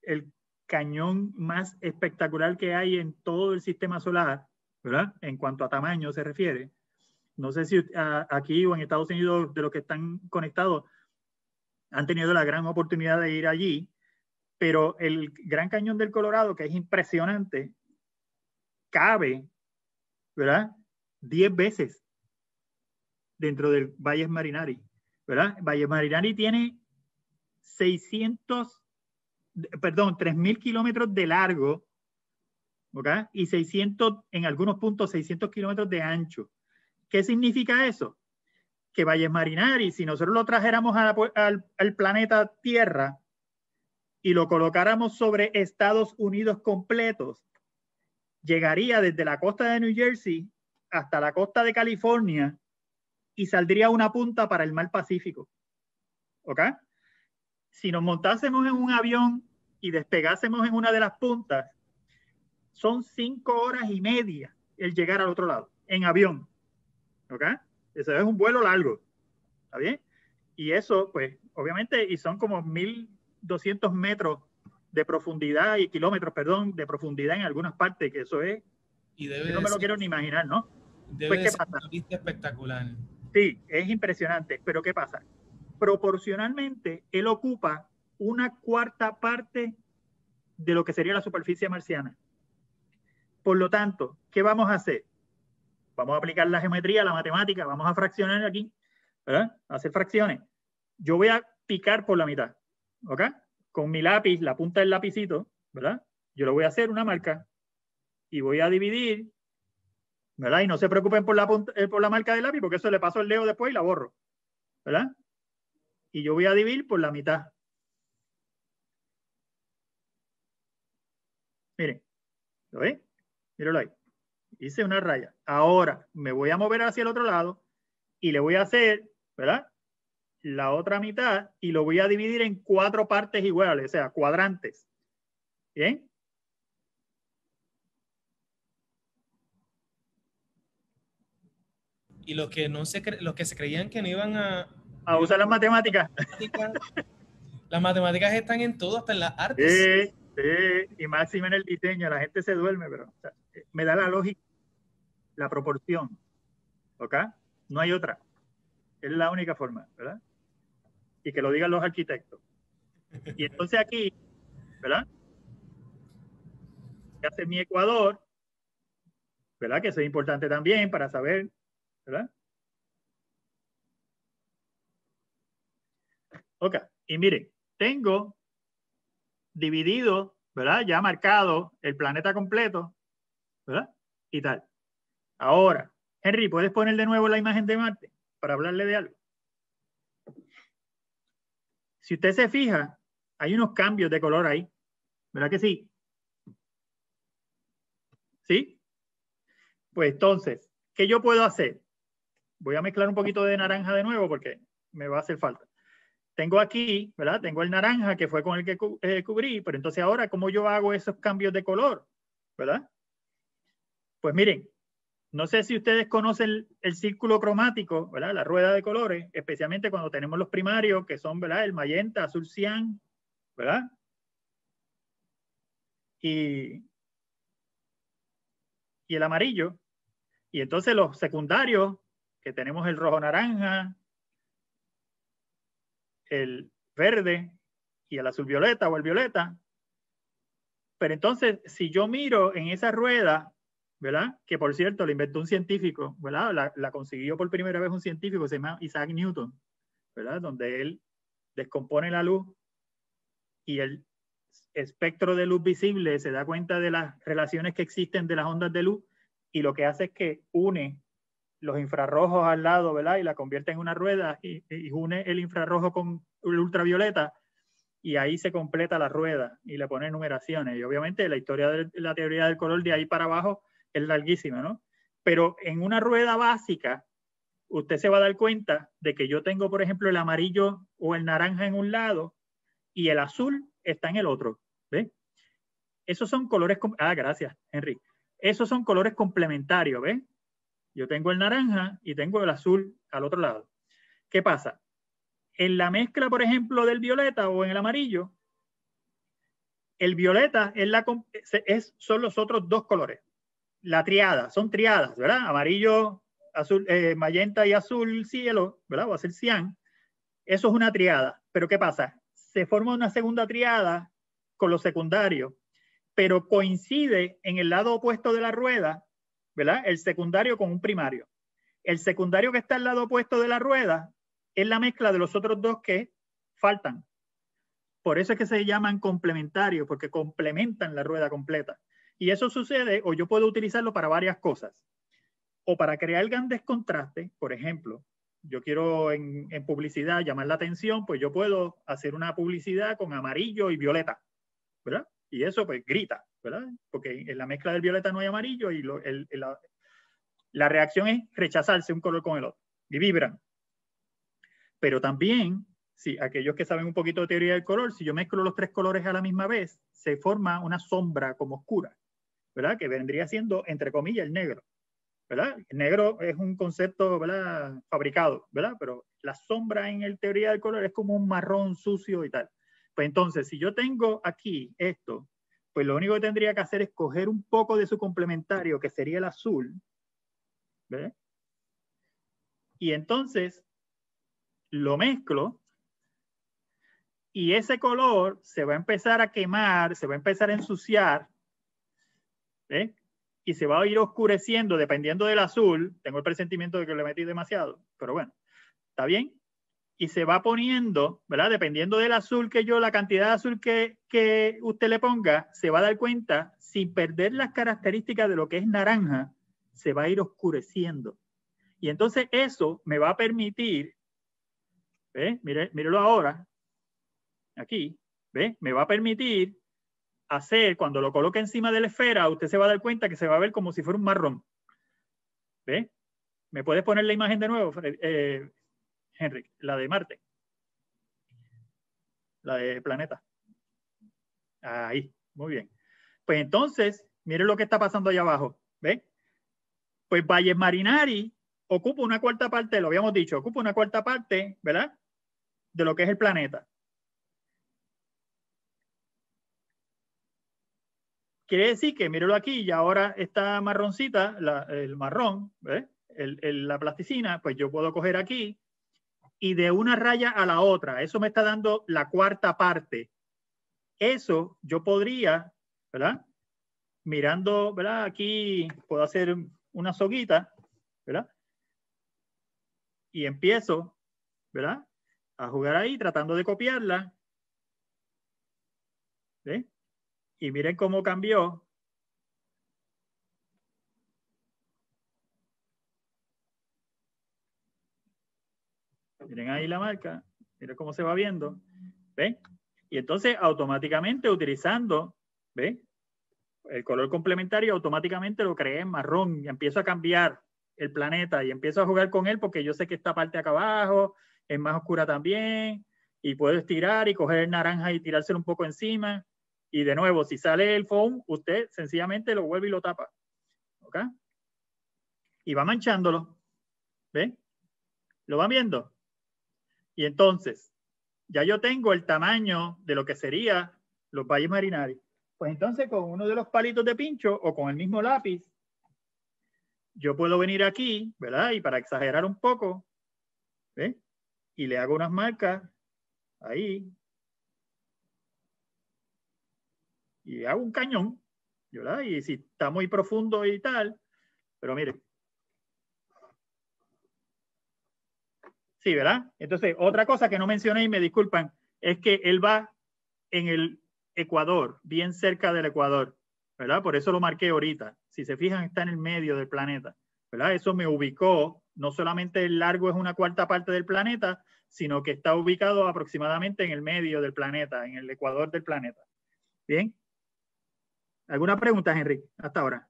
el cañón más espectacular que hay en todo el sistema solar, ¿verdad? En cuanto a tamaño se refiere. No sé si aquí o en Estados Unidos de los que están conectados han tenido la gran oportunidad de ir allí, pero el Gran Cañón del Colorado, que es impresionante, cabe, ¿verdad? 10 veces dentro del Valles Marineris, ¿verdad? Valles Marineris tiene 3.000 kilómetros de largo, ¿ok? Y 600, en algunos puntos, 600 kilómetros de ancho. ¿Qué significa eso? Que Valles Marineris, si nosotros lo trajéramos al planeta Tierra y lo colocáramos sobre Estados Unidos completos, llegaría desde la costa de New Jersey hasta la costa de California y saldría una punta para el mar Pacífico. ¿Ok? Si nos montásemos en un avión y despegásemos en una de las puntas, son 5 horas y media el llegar al otro lado, en avión. ¿Ok? Eso es un vuelo largo. ¿Está bien? Y eso, pues, obviamente, y son como 1.200 metros de profundidad y kilómetros, perdón, de profundidad en algunas partes, que eso es... Y debe yo no me lo quiero ni imaginar, ¿no? Debe pues, ¿qué pasa? Una vista espectacular. Sí, es impresionante. Pero ¿qué pasa? Proporcionalmente, él ocupa 1/4 parte de lo que sería la superficie marciana. Por lo tanto, ¿qué vamos a hacer? Vamos a aplicar la geometría, la matemática, vamos a fraccionar aquí, ¿verdad? A hacer fracciones. Yo voy a picar por la mitad, ¿ok? Con mi lápiz, la punta del lapicito, ¿verdad? Yo lo voy a hacer una marca y voy a dividir, ¿verdad? Y no se preocupen por la marca del lápiz, porque eso le paso el dedo después y la borro, ¿verdad? Y yo voy a dividir por la mitad. Miren, ¿lo ven? Míralo ahí. Hice una raya. Ahora me voy a mover hacia el otro lado y le voy a hacer, ¿verdad? La otra mitad y lo voy a dividir en 4 partes iguales, o sea, cuadrantes. ¿Bien? Y los que se creían que no iban a usar las matemáticas. Las matemáticas están en todo, hasta en las artes. Sí, y máximo en el diseño. La gente se duerme, pero o sea, me da la lógica, la proporción. ¿Ok? No hay otra. Es la única forma, ¿verdad? Y que lo digan los arquitectos. Y entonces aquí, ¿verdad? ¿Qué hace mi ecuador? ¿Verdad? Que eso es importante también para saber, ¿verdad? Ok, y miren, tengo dividido, ¿verdad? Ya marcado el planeta completo, ¿verdad? Y tal. Ahora, Henry, ¿puedes poner de nuevo la imagen de Marte para hablarle de algo? Si usted se fija, hay unos cambios de color ahí, ¿verdad que sí? ¿Sí? Pues entonces, ¿qué yo puedo hacer? Voy a mezclar un poquito de naranja de nuevo porque me va a hacer falta. Tengo aquí, ¿verdad? Tengo el naranja que fue con el que cubrí, pero entonces ahora, ¿cómo yo hago esos cambios de color? ¿Verdad? Pues miren, no sé si ustedes conocen el círculo cromático, ¿verdad? La rueda de colores, especialmente cuando tenemos los primarios, que son, ¿verdad? El magenta, azul cian, ¿verdad? Y el amarillo. Y entonces los secundarios, que tenemos el rojo naranja, el verde y el azul violeta o el violeta. Pero entonces, si yo miro en esa rueda, ¿verdad? Que por cierto, la inventó un científico, ¿verdad? La consiguió por primera vez un científico, se llama Isaac Newton, ¿verdad? Donde él descompone la luz y el espectro de luz visible se da cuenta de las relaciones que existen de las ondas de luz y lo que hace es que une los infrarrojos al lado, ¿verdad? Y la convierte en una rueda y une el infrarrojo con el ultravioleta y ahí se completa la rueda y le pone numeraciones. Y obviamente la historia de la teoría del color de ahí para abajo es larguísima, ¿no? Pero en una rueda básica, usted se va a dar cuenta de que yo tengo, por ejemplo, el amarillo o el naranja en un lado y el azul está en el otro, ¿ves? Esos son colores... Ah, gracias, Henry. Esos son colores complementarios, ¿ves? Yo tengo el naranja y tengo el azul al otro lado. ¿Qué pasa? En la mezcla, por ejemplo, del violeta o en el amarillo, el violeta es son los otros dos colores. La triada, son triadas, ¿verdad? Amarillo, azul, magenta y azul cielo, ¿verdad? Va a ser cian. Eso es una triada. Pero ¿qué pasa? Se forma una segunda triada con los secundarios, pero coincide en el lado opuesto de la rueda, ¿verdad? El secundario con un primario. El secundario que está al lado opuesto de la rueda es la mezcla de los otros dos que faltan. Por eso es que se llaman complementarios, porque complementan la rueda completa. Y eso sucede, o yo puedo utilizarlo para varias cosas. O para crear grandes contrastes, por ejemplo, yo quiero en publicidad llamar la atención, pues yo puedo hacer una publicidad con amarillo y violeta, ¿verdad? Y eso pues grita, ¿verdad? Porque en la mezcla del violeta no hay amarillo y la reacción es rechazarse un color con el otro y vibran. Pero también, si aquellos que saben un poquito de teoría del color, si yo mezclo los tres colores a la misma vez, se forma una sombra como oscura, ¿verdad? Que vendría siendo, entre comillas, el negro, ¿verdad? El negro es un concepto, ¿verdad? Fabricado, ¿verdad? Pero la sombra en el teoría del color es como un marrón sucio y tal. Pues entonces, si yo tengo aquí esto, pues lo único que tendría que hacer es coger un poco de su complementario, que sería el azul, ¿verdad? Y entonces... lo mezclo y ese color se va a empezar a quemar, se va a empezar a ensuciar, ¿eh? Y se va a ir oscureciendo dependiendo del azul. Tengo el presentimiento de que le metí demasiado, pero bueno, ¿está bien? Y se va poniendo, ¿verdad? Dependiendo del azul que yo, la cantidad de azul que usted le ponga, se va a dar cuenta, sin perder las características de lo que es naranja, se va a ir oscureciendo. Y entonces eso me va a permitir... ¿Ve? Mírelo ahora, aquí, ¿ve? Me va a permitir hacer, cuando lo coloque encima de la esfera, usted se va a dar cuenta que se va a ver como si fuera un marrón. ¿Ve? ¿Me puedes poner la imagen de nuevo, Henry? La de Marte. La de planeta. Ahí, muy bien. Pues entonces, mire lo que está pasando allá abajo, ¿ve? Pues Valles Marineris ocupa una cuarta parte, lo habíamos dicho, ocupa una cuarta parte, ¿verdad? De lo que es el planeta. Quiere decir que, míralo aquí, y ahora esta marroncita, el marrón, ¿ves? La plasticina, pues yo puedo coger aquí y de una raya a la otra, eso me está dando la cuarta parte. Eso yo podría, ¿verdad? Mirando, ¿verdad? Aquí puedo hacer una soguita, ¿verdad? Y empiezo, ¿verdad? A jugar ahí, tratando de copiarla. ¿Ve? Y miren cómo cambió. Miren ahí la marca. Miren cómo se va viendo. ¿Ve? Y entonces automáticamente utilizando, ¿ve? El color complementario automáticamente lo creé en marrón y empiezo a cambiar el planeta y empiezo a jugar con él porque yo sé que esta parte acá abajo es más oscura también y puedo estirar y coger el naranja y tirárselo un poco encima y de nuevo si sale el foam usted sencillamente lo vuelve y lo tapa, ¿ok? Y va manchándolo, ¿ve? ¿Lo van viendo? Y entonces ya yo tengo el tamaño de lo que sería los Valles Marineris. Pues entonces con uno de los palitos de pincho o con el mismo lápiz yo puedo venir aquí, ¿verdad? Y para exagerar un poco, ¿ves? Y le hago unas marcas ahí, y hago un cañón, ¿verdad? Y si está muy profundo y tal, pero mire. Sí, ¿verdad? Entonces, otra cosa que no mencioné y me disculpan, es que él va en el Ecuador, bien cerca del Ecuador, ¿verdad? Por eso lo marqué ahorita. Si se fijan, está en el medio del planeta, ¿verdad? Eso me ubicó, no solamente el largo es una cuarta parte del planeta, sino que está ubicado aproximadamente en el medio del planeta, en el Ecuador del planeta. ¿Bien? ¿Alguna pregunta, Henry, hasta ahora?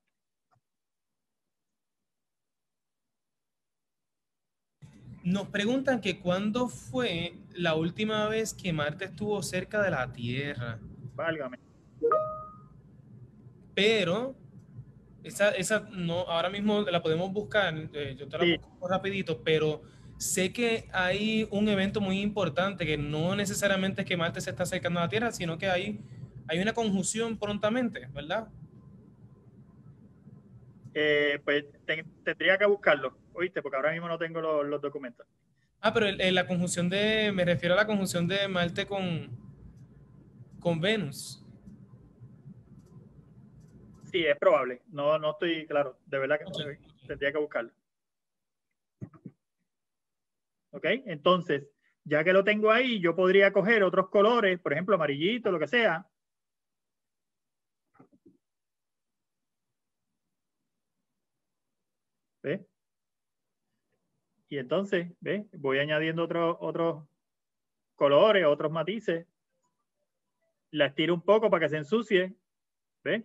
Nos preguntan que cuándo fue la última vez que Marte estuvo cerca de la Tierra. Válgame. Pero esa no, ahora mismo la podemos buscar, yo te la busco rapidito, pero sé que hay un evento muy importante que no necesariamente es que Marte se está acercando a la Tierra, sino que hay una conjunción prontamente, ¿verdad? Pues tendría que buscarlo, oíste, porque ahora mismo no tengo los documentos. Ah, pero la conjunción de, me refiero a la conjunción de Marte con Venus. Sí, es probable, no estoy claro, de verdad que okay. Tendría que buscarlo. Ok, entonces, ya que lo tengo ahí, yo podría coger otros colores, por ejemplo, amarillito, lo que sea. ¿Ve? Y entonces, ¿ve? Voy añadiendo otros colores, otros matices. La estiro un poco para que se ensucie. ¿Ve?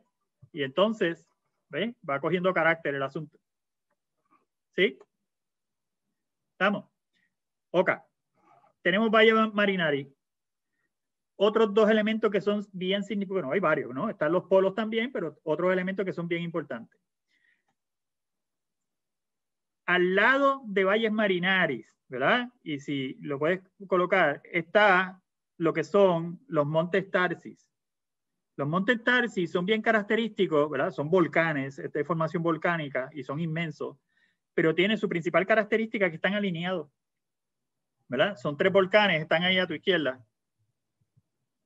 Y entonces, ¿ve? Va cogiendo carácter el asunto. ¿Sí? ¿Estamos? Ok. Tenemos Valles Marineris. Otros dos elementos que son bien significativos. Bueno, hay varios, ¿no? Están los polos también, pero otros elementos que son bien importantes. Al lado de Valles Marineris, ¿verdad? Y si lo puedes colocar, está lo que son los Montes Tharsis. Los Montes Tharsis son bien característicos, ¿verdad? Son volcanes, esta es formación volcánica y son inmensos, pero tienen su principal característica que están alineados, ¿verdad? Son tres volcanes, están ahí a tu izquierda.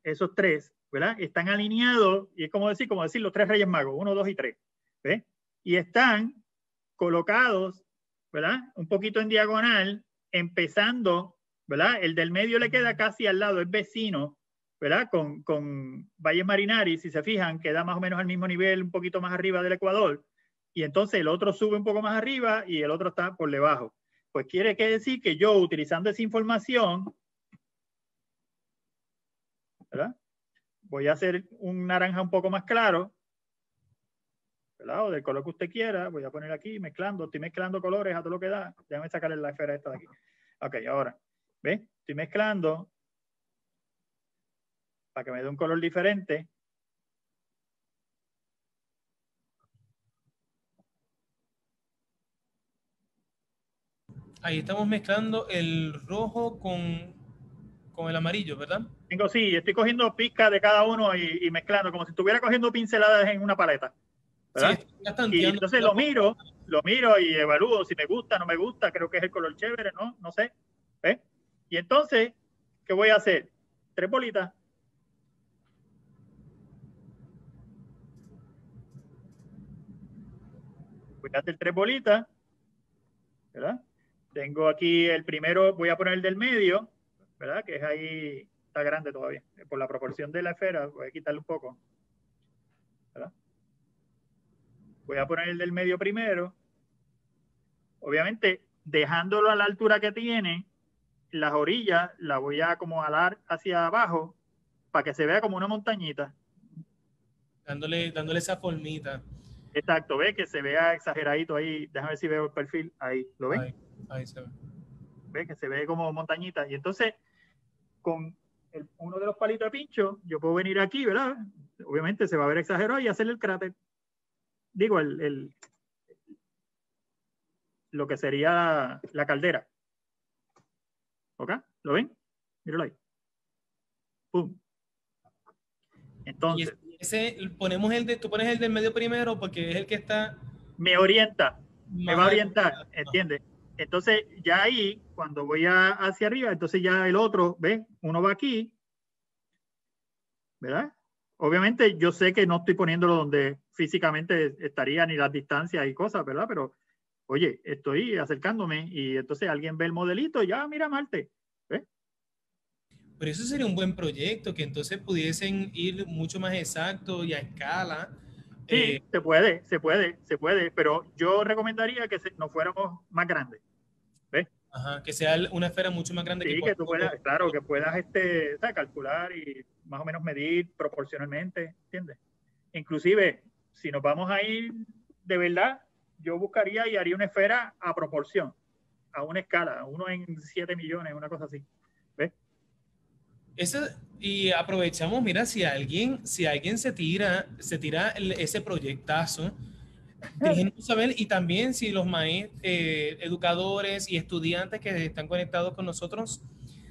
Esos tres, ¿verdad? Están alineados y es como decir los tres Reyes Magos, 1, 2 y 3, ¿ves? Y están colocados, ¿verdad? Un poquito en diagonal, empezando, ¿verdad? El del medio le queda casi al lado, es vecino, ¿verdad? Con Valles Marineris, si se fijan, queda más o menos al mismo nivel, un poquito más arriba del Ecuador, y entonces el otro sube un poco más arriba y el otro está por debajo. Pues quiere decir que yo, utilizando esa información, ¿verdad? Voy a hacer un naranja un poco más claro, o del color que usted quiera, voy a poner aquí mezclando, estoy mezclando colores a todo lo que da. Déjame sacarle la esfera esta de aquí. Ok, ahora, ¿ves? Estoy mezclando para que me dé un color diferente. Ahí estamos mezclando el rojo con el amarillo, ¿verdad? Sí, estoy cogiendo pizcas de cada uno y mezclando, como si estuviera cogiendo pinceladas en una paleta. Sí, y entonces lo miro y evalúo si me gusta, no me gusta, creo que es el color chévere, no sé. ¿Ves? Y entonces, ¿qué voy a hacer? 3 bolitas. Voy a hacer 3 bolitas, ¿verdad? Tengo aquí el primero, voy a poner el del medio, ¿verdad? Que es ahí, está grande todavía. Por la proporción de la esfera, voy a quitarle un poco, ¿verdad? Voy a poner el del medio primero. Obviamente, dejándolo a la altura que tiene, las orillas las voy a como alar hacia abajo para que se vea como una montañita. Dándole esa formita. Exacto, ve que se vea exageradito ahí. Déjame ver si veo el perfil. Ahí, ¿lo ven? Ahí se ve. Ve que se ve como montañita. Y entonces, con uno de los palitos de pincho, yo puedo venir aquí, ¿verdad? Obviamente se va a ver exagerado y hacerle el cráter. Digo, lo que sería la caldera. ¿Ok? ¿Lo ven? Míralo ahí. ¡Pum! Entonces. Y tú pones el del medio primero porque es el que está. Me orienta. Me va a orientar, ¿entiendes? Entonces, ya ahí, cuando voy hacia arriba, entonces ya el otro, ¿ven? Uno va aquí, ¿verdad? Obviamente, yo sé que no estoy poniéndolo donde físicamente estaría ni las distancias y cosas, ¿verdad? Pero, oye, estoy acercándome y entonces alguien ve el modelito, ya mira Marte, ¿ves? Pero eso sería un buen proyecto, que entonces pudiesen ir mucho más exacto y a escala. Sí, se puede, pero yo recomendaría que nos fuéramos más grandes. ¿Ves? Ajá, que sea una esfera mucho más grande. Sí, que tú puedas, claro, que puedas calcular y más o menos medir proporcionalmente, ¿entiendes? Inclusive, si nos vamos a ir de verdad, yo buscaría y haría una esfera a proporción, a una escala, uno en 7 millones, una cosa así. ¿Ves? Eso, y aprovechamos, mira, si alguien se tira ese proyectazo, déjenos saber, y también si los maestros, educadores y estudiantes que están conectados con nosotros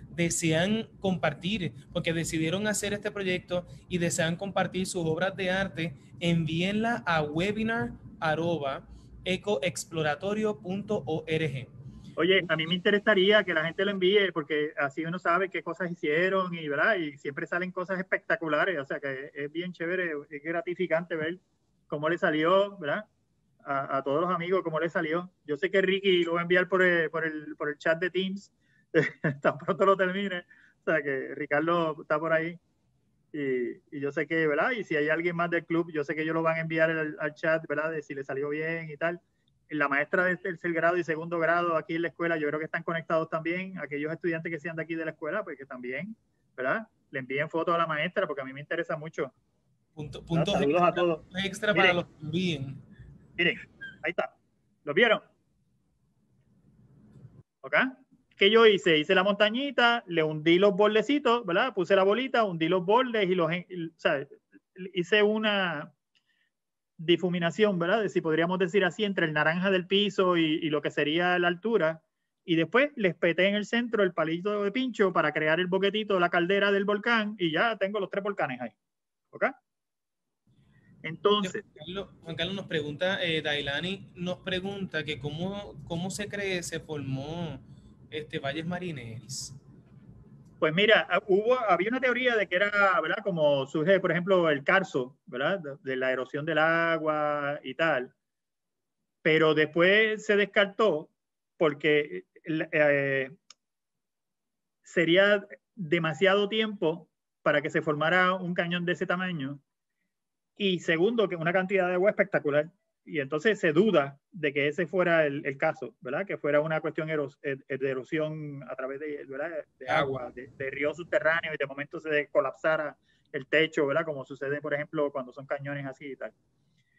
desean compartir, porque decidieron hacer este proyecto y desean compartir sus obras de arte, envíenla a webinar@ecoexploratorio.org. Oye, a mí me interesaría que la gente lo envíe, porque así uno sabe qué cosas hicieron y, ¿verdad? Y siempre salen cosas espectaculares, o sea que es bien chévere, es gratificante ver cómo le salió, ¿verdad? A todos los amigos cómo le salió. Yo sé que Ricky lo va a enviar por el chat de Teams, tan pronto lo termine, o sea que Ricardo está por ahí. Y yo sé que, ¿verdad? Y si hay alguien más del club, yo sé que ellos lo van a enviar al chat, ¿verdad? De si le salió bien y tal. La maestra del tercer grado y segundo grado aquí en la escuela, yo creo que están conectados también, aquellos estudiantes que sean de aquí de la escuela, pues que también, ¿verdad? Le envíen fotos a la maestra, porque a mí me interesa mucho. Saludos a todos. Extra para los que envíen. Miren, ahí está. ¿Lo vieron? ¿Ok? ¿Qué yo hice? Hice la montañita, le hundí los bordecitos, ¿verdad? Puse la bolita, hundí los bordes y o sea, hice una difuminación, ¿verdad? Si podríamos decir así, entre el naranja del piso y lo que sería la altura, y después les peté en el centro el palito de pincho para crear el boquetito, la caldera del volcán, y ya tengo los 3 volcanes ahí. ¿Ok? Entonces, Juan Carlos nos pregunta, Dailani nos pregunta que cómo se formó este Valles Marineris. Pues mira, había una teoría de que era, ¿verdad? Como surge, por ejemplo, el carso, ¿verdad? De la erosión del agua y tal. Pero después se descartó porque sería demasiado tiempo para que se formara un cañón de ese tamaño. Y segundo, que una cantidad de agua espectacular. Y entonces se duda de que ese fuera el caso, ¿verdad? Que fuera una cuestión de erosión a través de agua, de ríos subterráneos, y de momento se colapsara el techo, ¿verdad? Como sucede, por ejemplo, cuando son cañones así y tal.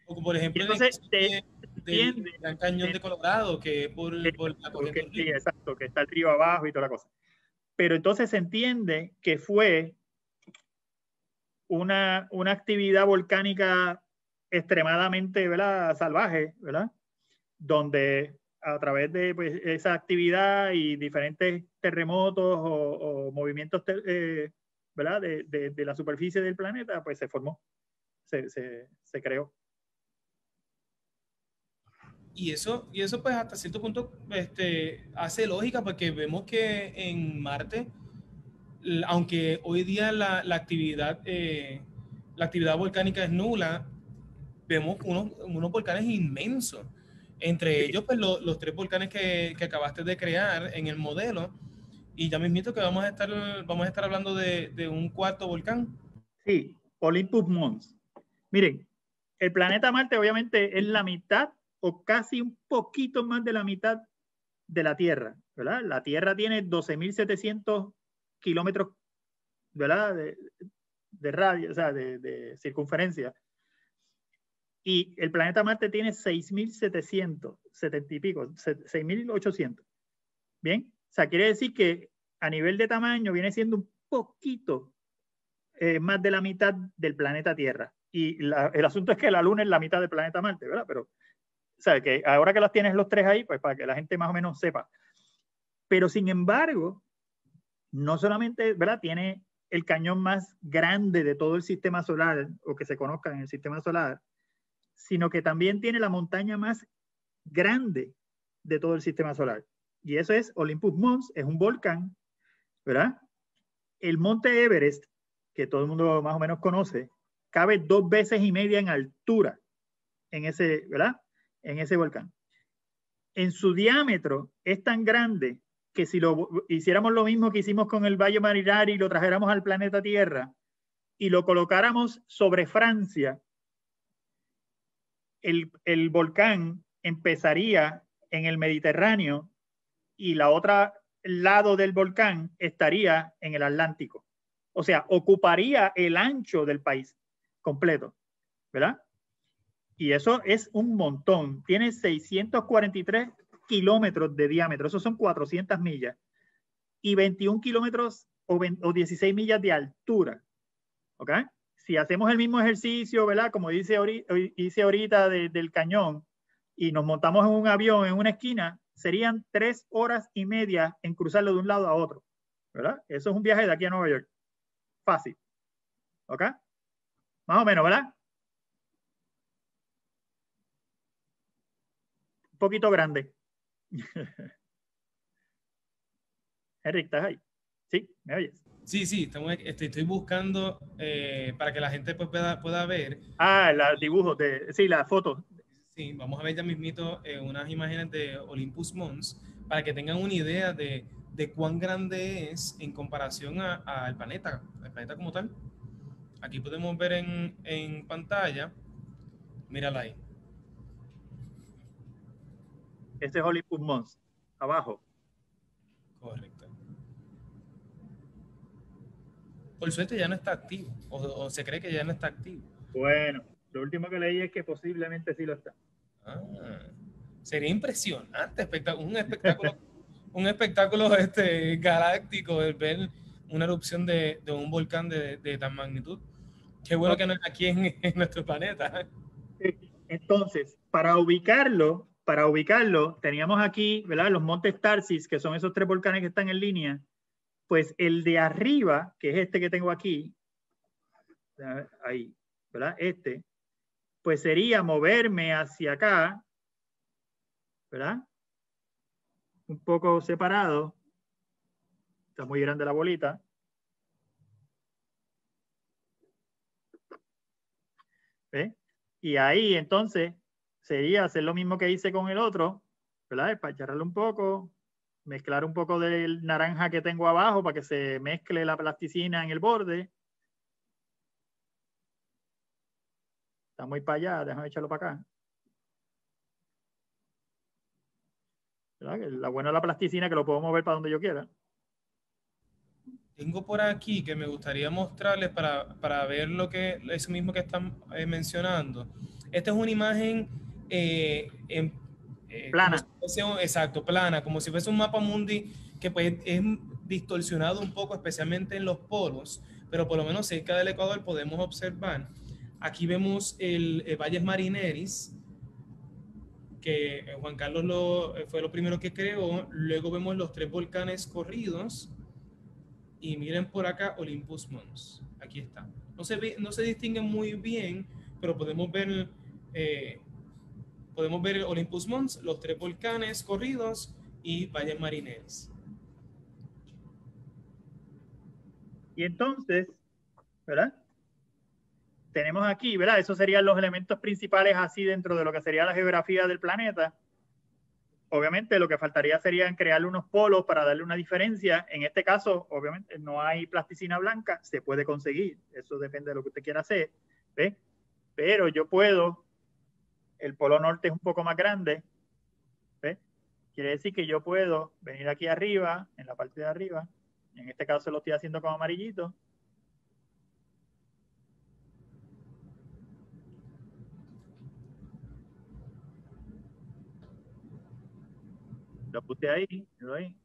O por ejemplo, entonces, el Gran Cañón de Colorado, que por la corriente. Sí, exacto, que está el río abajo y toda la cosa. Pero entonces se entiende que fue una actividad volcánica extremadamente, ¿verdad? Salvaje, ¿verdad? Donde a través de pues, esa actividad y diferentes terremotos o movimientos ¿verdad? De la superficie del planeta, pues se formó, se creó. Y eso pues hasta cierto punto hace lógica, porque vemos que en Marte, aunque hoy día la actividad volcánica es nula, vemos unos volcanes inmensos. Entre ellos, pues, los 3 volcanes que acabaste de crear en el modelo. Y ya mismito que vamos a estar hablando de un 4º volcán. Sí, Olympus Mons. Miren, el planeta Marte obviamente es la mitad o casi un poquito más de la mitad de la Tierra, ¿verdad? La Tierra tiene 12.700 kilómetros, ¿verdad? De radio, o sea, de circunferencia. Y el planeta Marte tiene 6.700, 70 y pico, 6.800. ¿Bien? O sea, quiere decir que a nivel de tamaño viene siendo un poquito más de la mitad del planeta Tierra. Y el asunto es que la Luna es la mitad del planeta Marte, ¿verdad? Pero, o sea, que ahora que las tienes los 3 ahí, pues para que la gente más o menos sepa. Pero sin embargo, no solamente, ¿verdad? Tiene el cañón más grande de todo el sistema solar, o que se conozca en el sistema solar, sino que también tiene la montaña más grande de todo el sistema solar. y eso es Olympus Mons, es un volcán, ¿verdad? El monte Everest, que todo el mundo más o menos conoce, cabe 2,5 veces en altura en ese, ¿verdad? En ese volcán. En su diámetro es tan grande que si lo hiciéramos lo mismo que hicimos con el Valles Marineris y lo trajéramos al planeta Tierra y lo colocáramos sobre Francia, el volcán empezaría en el Mediterráneo y la otra lado del volcán estaría en el Atlántico. O sea, ocuparía el ancho del país completo, ¿verdad? Y eso es un montón. Tiene 643 kilómetros de diámetro. Eso son 400 millas. Y 21 kilómetros o 16 millas de altura. ¿Ok? Si hacemos el mismo ejercicio, ¿verdad? Como hice ahorita del cañón, y nos montamos en un avión en una esquina, serían 3 horas y media en cruzarlo de un lado a otro, ¿verdad? Eso es un viaje de aquí a Nueva York. Fácil. ¿Ok? Más o menos, ¿verdad? Un poquito grande. Enric, ¿estás ahí? ¿Sí? ¿Me oyes? Sí, sí. Estoy buscando para que la gente pues, pueda ver. Ah, los dibujos. Sí, las fotos. Sí, vamos a ver ya mismito unas imágenes de Olympus Mons para que tengan una idea de cuán grande es en comparación al planeta, como tal. Aquí podemos ver en pantalla, mírala ahí. Este es Olympus Mons, abajo. Correcto. Por suerte ya no está activo, o se cree que ya no está activo. Bueno, lo último que leí es que posiblemente sí lo está. Ah, sería impresionante, un espectáculo. Un espectáculo galáctico, el ver una erupción de un volcán de tan magnitud. Qué bueno que no es aquí en nuestro planeta. Entonces, para ubicarlo, teníamos aquí, ¿verdad? Los Montes Tharsis, que son esos 3 volcanes que están en línea. Pues el de arriba, que es este que tengo aquí, ahí, ¿verdad? Este, pues sería moverme hacia acá, ¿verdad? Un poco separado. Está muy grande la bolita. ¿Ve? Y ahí entonces sería hacer lo mismo que hice con el otro, ¿verdad? Espacharlo un poco, mezclar un poco del naranja que tengo abajo para que se mezcle la plasticina en el borde. Está muy para allá, déjame echarlo para acá. La buena es la plasticina, que lo puedo mover para donde yo quiera. Tengo por aquí que me gustaría mostrarles para ver lo que eso mismo que están mencionando. Esta es una imagen plana. Exacto, plana, como si fuese un mapa mundi que pues es distorsionado un poco, especialmente en los polos, pero por lo menos cerca del Ecuador podemos observar. Aquí vemos el Valles Marineris, que Juan Carlos fue lo primero que creó. Luego vemos los 3 volcanes corridos. Y miren por acá Olympus Mons. Aquí está. No se distinguen muy bien, pero podemos ver Olympus Mons, los 3 volcanes corridos y Valles Marineris. Y entonces, ¿verdad? Tenemos aquí, ¿verdad? Esos serían los elementos principales así dentro de lo que sería la geografía del planeta. Obviamente lo que faltaría serían crear unos polos para darle una diferencia. En este caso, obviamente no hay plasticina blanca, se puede conseguir. Eso depende de lo que usted quiera hacer, ¿ve? Pero yo puedo, el polo norte es un poco más grande, ¿ve? Quiere decir que yo puedo venir aquí arriba, en la parte de arriba. En este caso lo estoy haciendo con amarillito. Lo puse ahí, lo ahí.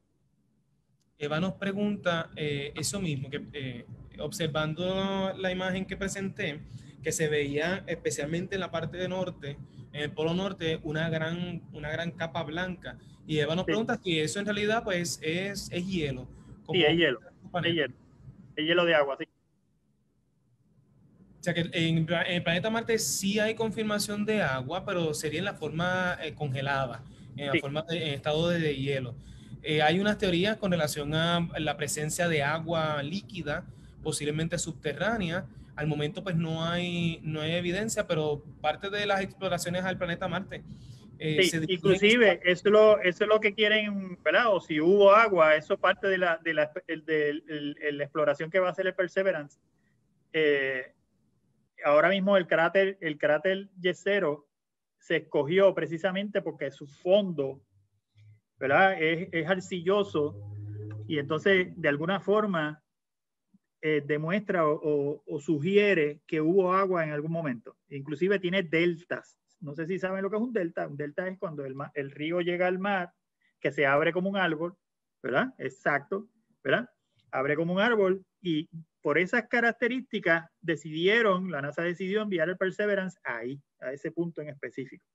Eva nos pregunta eso mismo, que observando la imagen que presenté, que se veía especialmente en la parte de norte, en el polo norte, una gran capa blanca. Y Eva nos pregunta si eso en realidad pues es hielo. Sí, es hielo. Es hielo de agua, sí. O sea que en el planeta Marte sí hay confirmación de agua, pero sería en la forma congelada. En estado de hielo. Hay unas teorías con relación a la presencia de agua líquida, posiblemente subterránea. Al momento pues no hay evidencia, pero parte de las exploraciones al planeta Marte. Sí, inclusive, eso es lo que quieren, ¿verdad? O si hubo agua, eso es parte de la exploración que va a hacer el Perseverance. Ahora mismo el cráter Jezero se escogió precisamente porque su fondo, ¿verdad?, es arcilloso, y entonces de alguna forma demuestra o sugiere que hubo agua en algún momento. Inclusive tiene deltas. No sé si saben lo que es un delta. Un delta es cuando el río llega al mar, que se abre como un árbol, ¿verdad? Exacto, ¿verdad? Abre como un árbol, y por esas características la NASA decidió enviar el Perseverance ahí, a ese punto en específico,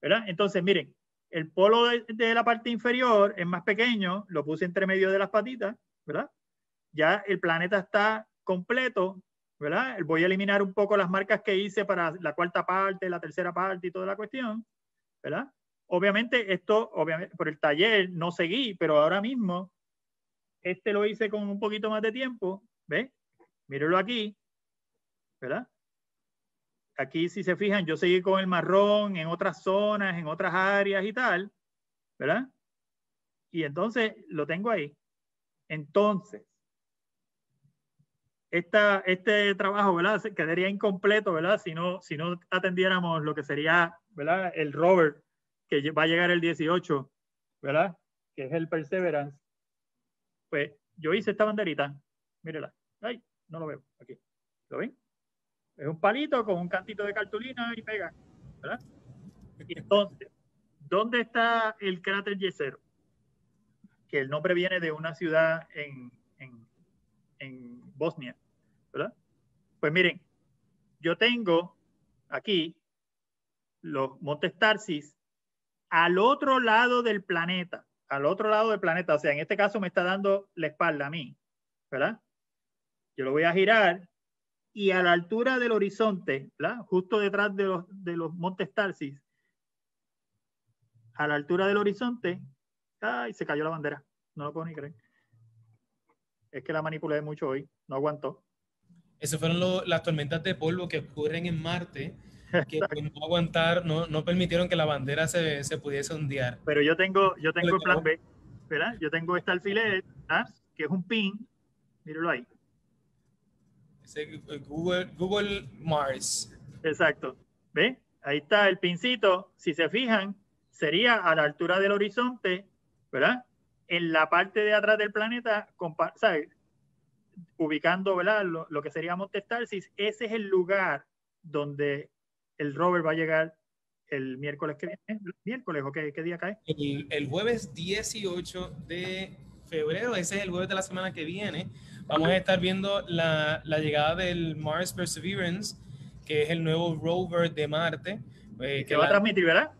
¿verdad? Entonces, miren, el polo de la parte inferior es más pequeño, lo puse entre medio de las patitas, ¿verdad? Ya el planeta está completo, ¿verdad? Voy a eliminar un poco las marcas que hice para la cuarta parte, la tercera parte y toda la cuestión, ¿verdad? Obviamente esto por el taller no seguí, pero ahora mismo este lo hice con un poquito más de tiempo, ¿ves? Mírenlo aquí, ¿verdad? Aquí, si se fijan, yo seguí con el marrón en otras zonas, en otras áreas y tal, ¿verdad? Y entonces lo tengo ahí. Entonces, este trabajo, ¿verdad?, quedaría incompleto, ¿verdad?, si no atendiéramos lo que sería, ¿verdad?, el rover que va a llegar el 18, ¿verdad?, que es el Perseverance. Pues yo hice esta banderita, mírela. Ay, no lo veo, aquí, ¿lo ven? Es un palito con un cantito de cartulina y pega, ¿verdad? Y entonces, ¿dónde está el cráter Jezero? Que el nombre viene de una ciudad en Bosnia, ¿verdad? Pues miren, yo tengo aquí los Montes Tharsis al otro lado del planeta, o sea, en este caso me está dando la espalda a mí, ¿verdad? Yo lo voy a girar, y a la altura del horizonte, ¿verdad?, justo detrás de los Montes Tharsis, a la altura del horizonte, ¡ay!, se cayó la bandera, no lo puedo ni creer. Es que la manipulé mucho hoy, no aguantó. Esas fueron las tormentas de polvo que ocurren en Marte, que no aguantaron, no permitieron que la bandera se pudiese ondear. Pero yo tengo el plan B, ¿verdad? Yo tengo este alfiler, ¿verdad?, que es un pin, míralo ahí. Ese Google Mars. Exacto, ¿ve? Ahí está el pincito, si se fijan, sería a la altura del horizonte, ¿verdad?, en la parte de atrás del planeta, ¿sabes?, ubicando, ¿verdad?, lo que sería Montes Tharsis. Ese es el lugar donde el rover va a llegar el miércoles que viene. ¿Miércoles o qué día cae? El jueves 18 de febrero, ese es el jueves de la semana que viene. Vamos a estar viendo la llegada del Mars Perseverance, que es el nuevo rover de Marte. Que va a transmitir, ¿verdad?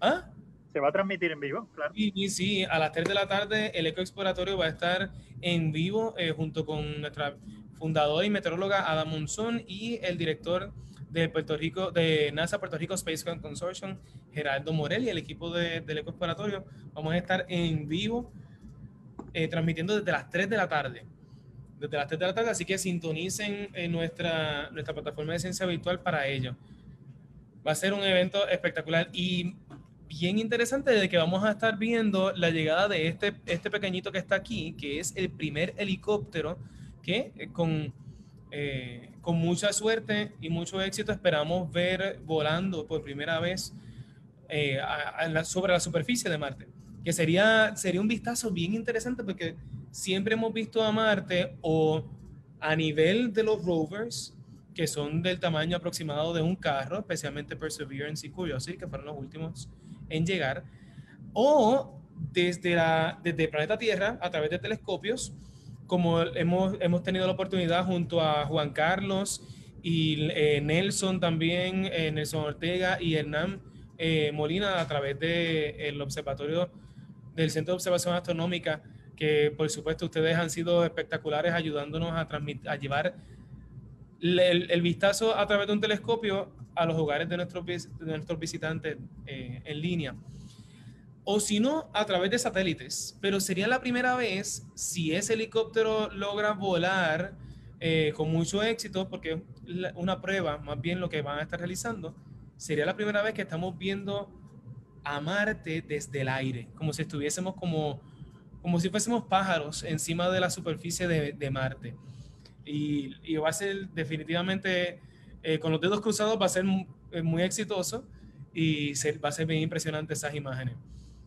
¿Ah? Se va a transmitir en vivo, claro. Sí, a las 3 de la tarde el EcoExploratorio va a estar en vivo junto con nuestra fundadora y meteoróloga Ada Monzón y el director de NASA Puerto Rico Space Grant Consortium, Gerardo Morel, y el equipo del EcoExploratorio. Vamos a estar en vivo transmitiendo desde las 3 de la tarde. Así que sintonicen en nuestra plataforma de ciencia virtual para ello. Va a ser un evento espectacular y bien interesante, de que vamos a estar viendo la llegada de este pequeñito que está aquí, que es el primer helicóptero que con mucha suerte y mucho éxito esperamos ver volando por primera vez sobre la superficie de Marte, que sería un vistazo bien interesante, porque siempre hemos visto a Marte o a nivel de los rovers, que son del tamaño aproximado de un carro, especialmente Perseverance y Curiosity, que fueron los últimos en llegar, o desde el planeta Tierra a través de telescopios, como hemos tenido la oportunidad junto a Juan Carlos y Nelson también, Nelson Ortega y Hernán Molina, a través del observatorio del Centro de Observación Astronómica, que por supuesto ustedes han sido espectaculares ayudándonos a llevar el vistazo a través de un telescopio a los hogares de nuestros visitantes en línea. o si no, a través de satélites. Pero sería la primera vez, si ese helicóptero logra volar con mucho éxito, porque es una prueba, más bien lo que van a estar realizando, sería la primera vez que estamos viendo a Marte desde el aire, como si estuviésemos como si fuésemos pájaros encima de la superficie de Marte. Y va a ser definitivamente, con los dedos cruzados, va a ser muy exitoso y va a ser bien impresionante esas imágenes.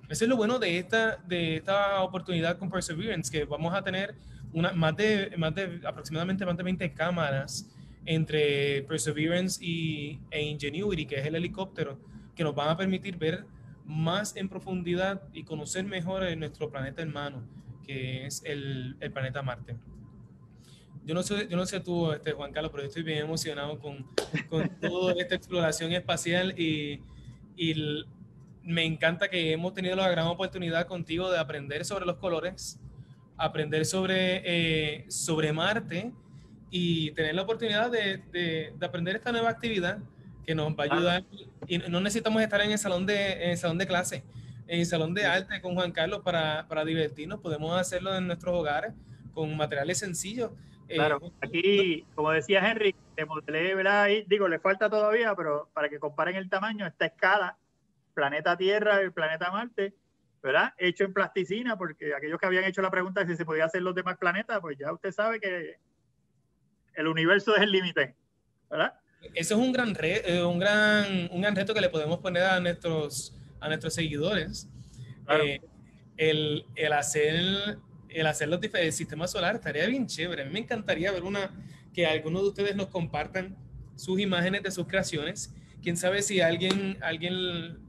Eso es lo bueno de esta oportunidad con Perseverance, que vamos a tener aproximadamente más de 20 cámaras entre Perseverance e Ingenuity, que es el helicóptero, que nos van a permitir ver más en profundidad y conocer mejor nuestro planeta hermano, que es el planeta Marte. Yo no sé tú, Juan Carlos, pero yo estoy bien emocionado con toda esta exploración espacial y me encanta que hemos tenido la gran oportunidad contigo de aprender sobre los colores, aprender sobre Marte y tener la oportunidad de aprender esta nueva actividad que nos va a ayudar. Y no necesitamos estar en el salón de clase, en el salón de arte con Juan Carlos para divertirnos. Podemos hacerlo en nuestros hogares con materiales sencillos. Claro, aquí, como decía Henry, te modelé, ¿verdad? Y, digo, le falta todavía, pero para que comparen el tamaño, esta escala, planeta Tierra y el planeta Marte, ¿verdad? Hecho en plasticina, porque aquellos que habían hecho la pregunta de si se podía hacer los demás planetas, pues ya usted sabe que el universo es el límite, ¿verdad? Eso es un gran reto que le podemos poner a nuestros seguidores. Claro. El hacer el sistema solar estaría bien chévere. A mí me encantaría ver que algunos de ustedes nos compartan sus imágenes de sus creaciones. Quién sabe si alguien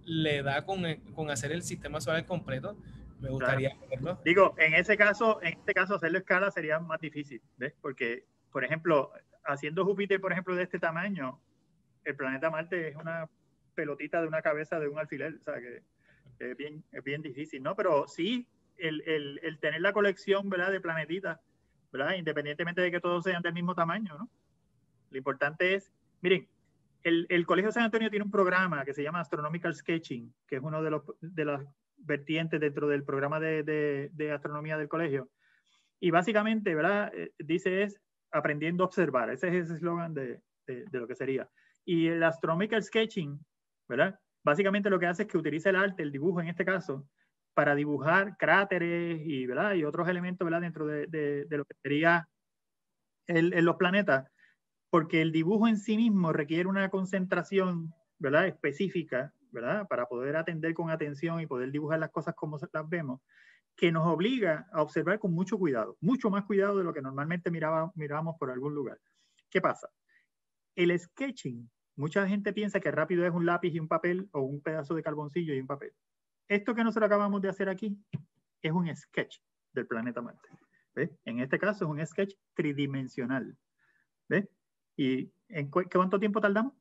le da con hacer el sistema solar completo. Me gustaría verlo. Digo, en este caso hacerlo a escala sería más difícil, ¿ves? Porque, por ejemplo, haciendo Júpiter, por ejemplo, de este tamaño, el planeta Marte es una pelotita de una cabeza de un alfiler, o sea que es bien difícil, ¿no? Pero sí, el tener la colección, ¿verdad?, de planetitas, ¿verdad?, independientemente de que todos sean del mismo tamaño, ¿no? Lo importante es, miren, el Colegio San Antonio tiene un programa que se llama Astronomical Sketching, que es uno de las vertientes dentro del programa de astronomía del colegio. Y básicamente, ¿verdad?, dice es aprendiendo a observar. Ese es el eslogan de lo que sería. Y el Astronomical Sketching, ¿verdad?, básicamente lo que hace es que utiliza el arte, el dibujo en este caso, para dibujar cráteres y, ¿verdad?, y otros elementos, ¿verdad?, dentro de lo que sería los planetas, porque el dibujo en sí mismo requiere una concentración, ¿verdad?, específica, ¿verdad?, para poder atender con atención y poder dibujar las cosas como las vemos, que nos obliga a observar con mucho cuidado, mucho más cuidado de lo que normalmente mirábamos por algún lugar. ¿Qué pasa? El sketching, mucha gente piensa que rápido es un lápiz y un papel, o un pedazo de carboncillo y un papel. Esto que nosotros acabamos de hacer aquí es un sketch del planeta Marte. ¿Ves? En este caso es un sketch tridimensional. ¿Ves? ¿Y en cuánto tiempo tardamos?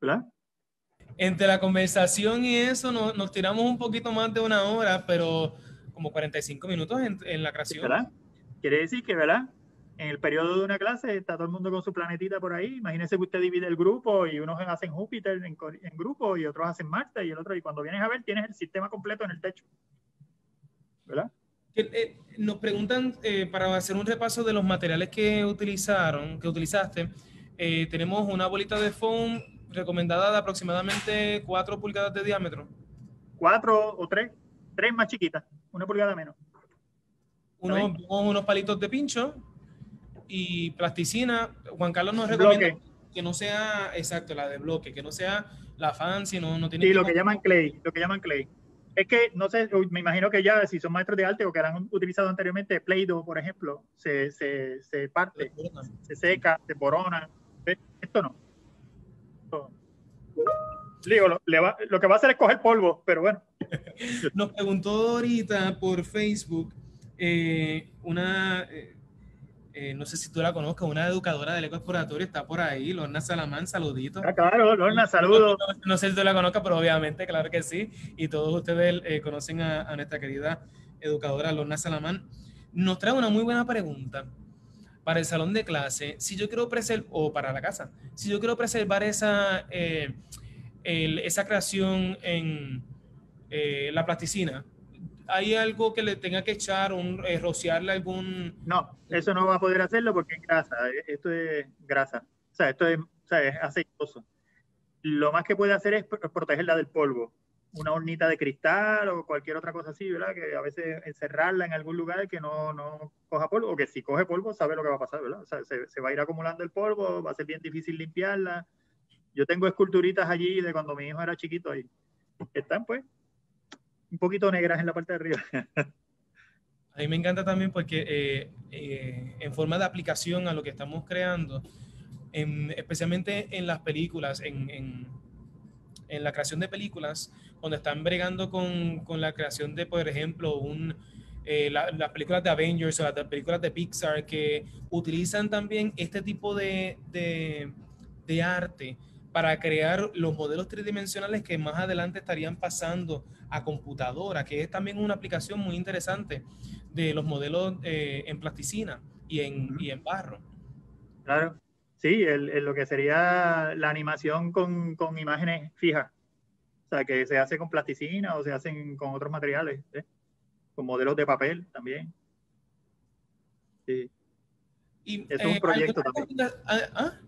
¿Verdad? Entre la conversación y eso nos tiramos un poquito más de una hora, pero como 45 minutos en la creación. ¿Verdad? Quiere decir que, ¿verdad?, en el periodo de una clase está todo el mundo con su planetita por ahí. Imagínense que usted divide el grupo y unos hacen Júpiter en grupo y otros hacen Marte y el otro. Y cuando vienes a ver, tienes el sistema completo en el techo, ¿verdad? Nos preguntan, para hacer un repaso de los materiales que utilizaste, tenemos una bolita de foam recomendada de aproximadamente 4 pulgadas de diámetro. 4 o 3 más chiquitas, 1 pulgada menos. Unos palitos de pincho y plasticina. Juan Carlos nos recomienda que no sea, exacto, la de bloque, que no sea la fancy, no tiene... Sí, lo que llaman clay. Es que, no sé, me imagino que ya si son maestros de arte o que han utilizado anteriormente Play-Doh, por ejemplo, se parte, se seca, se borona. Esto no. Digo, lo que va a hacer es coger polvo, pero bueno. Nos preguntó ahorita por Facebook no sé si tú la conozcas, una educadora del EcoExploratorio, está por ahí, Lorna Salamán, saludito. Ah, claro, Lorna, saludos. No sé si tú la conozcas, pero obviamente, claro que sí. Y todos ustedes conocen a nuestra querida educadora Lorna Salamán. Nos trae una muy buena pregunta para el salón de clase. Si yo quiero preservar, o para la casa, si yo quiero preservar esa creación en la plasticina, ¿hay algo que le tenga que echar, rociarle algún...? No, eso no va a poder hacerlo porque es grasa. Esto es grasa. O sea, esto es, es aceitoso. Lo más que puede hacer es protegerla del polvo. Una hornita de cristal o cualquier otra cosa así, ¿verdad? Que a veces encerrarla en algún lugar que no coja polvo. O que si coge polvo, sabe lo que va a pasar, ¿verdad? O sea, se va a ir acumulando el polvo, va a ser bien difícil limpiarla. Yo tengo esculturitas allí de cuando mi hijo era chiquito ahí. Están, pues, un poquito negras en la parte de arriba. A mí me encanta también porque en forma de aplicación a lo que estamos creando, especialmente en las películas, en la creación de películas, cuando están bregando con la creación de, por ejemplo, las películas de Avengers o las películas de Pixar, que utilizan también este tipo de arte para crear los modelos tridimensionales que más adelante estarían pasando a computadora, que es también una aplicación muy interesante de los modelos en plasticina y en barro. Claro, sí, lo que sería la animación con imágenes fijas, o sea, que se hace con plasticina o se hacen con otros materiales, ¿sí? Con modelos de papel también. Sí. Y, es un proyecto también.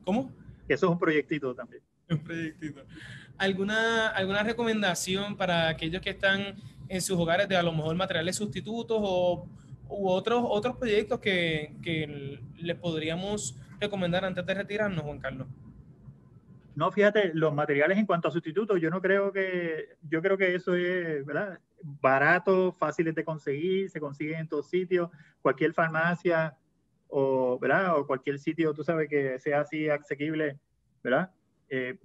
¿Cómo? Eso es un proyectito también. Un proyectito. ¿Alguna recomendación para aquellos que están en sus hogares de a lo mejor materiales sustitutos u otros proyectos que les podríamos recomendar antes de retirarnos, Juan Carlos? No, fíjate, los materiales en cuanto a sustitutos, yo creo que eso es, ¿verdad? Barato, fáciles de conseguir, se consiguen en todos sitios, cualquier farmacia o, ¿verdad? O cualquier sitio, tú sabes, que sea así asequible, ¿verdad?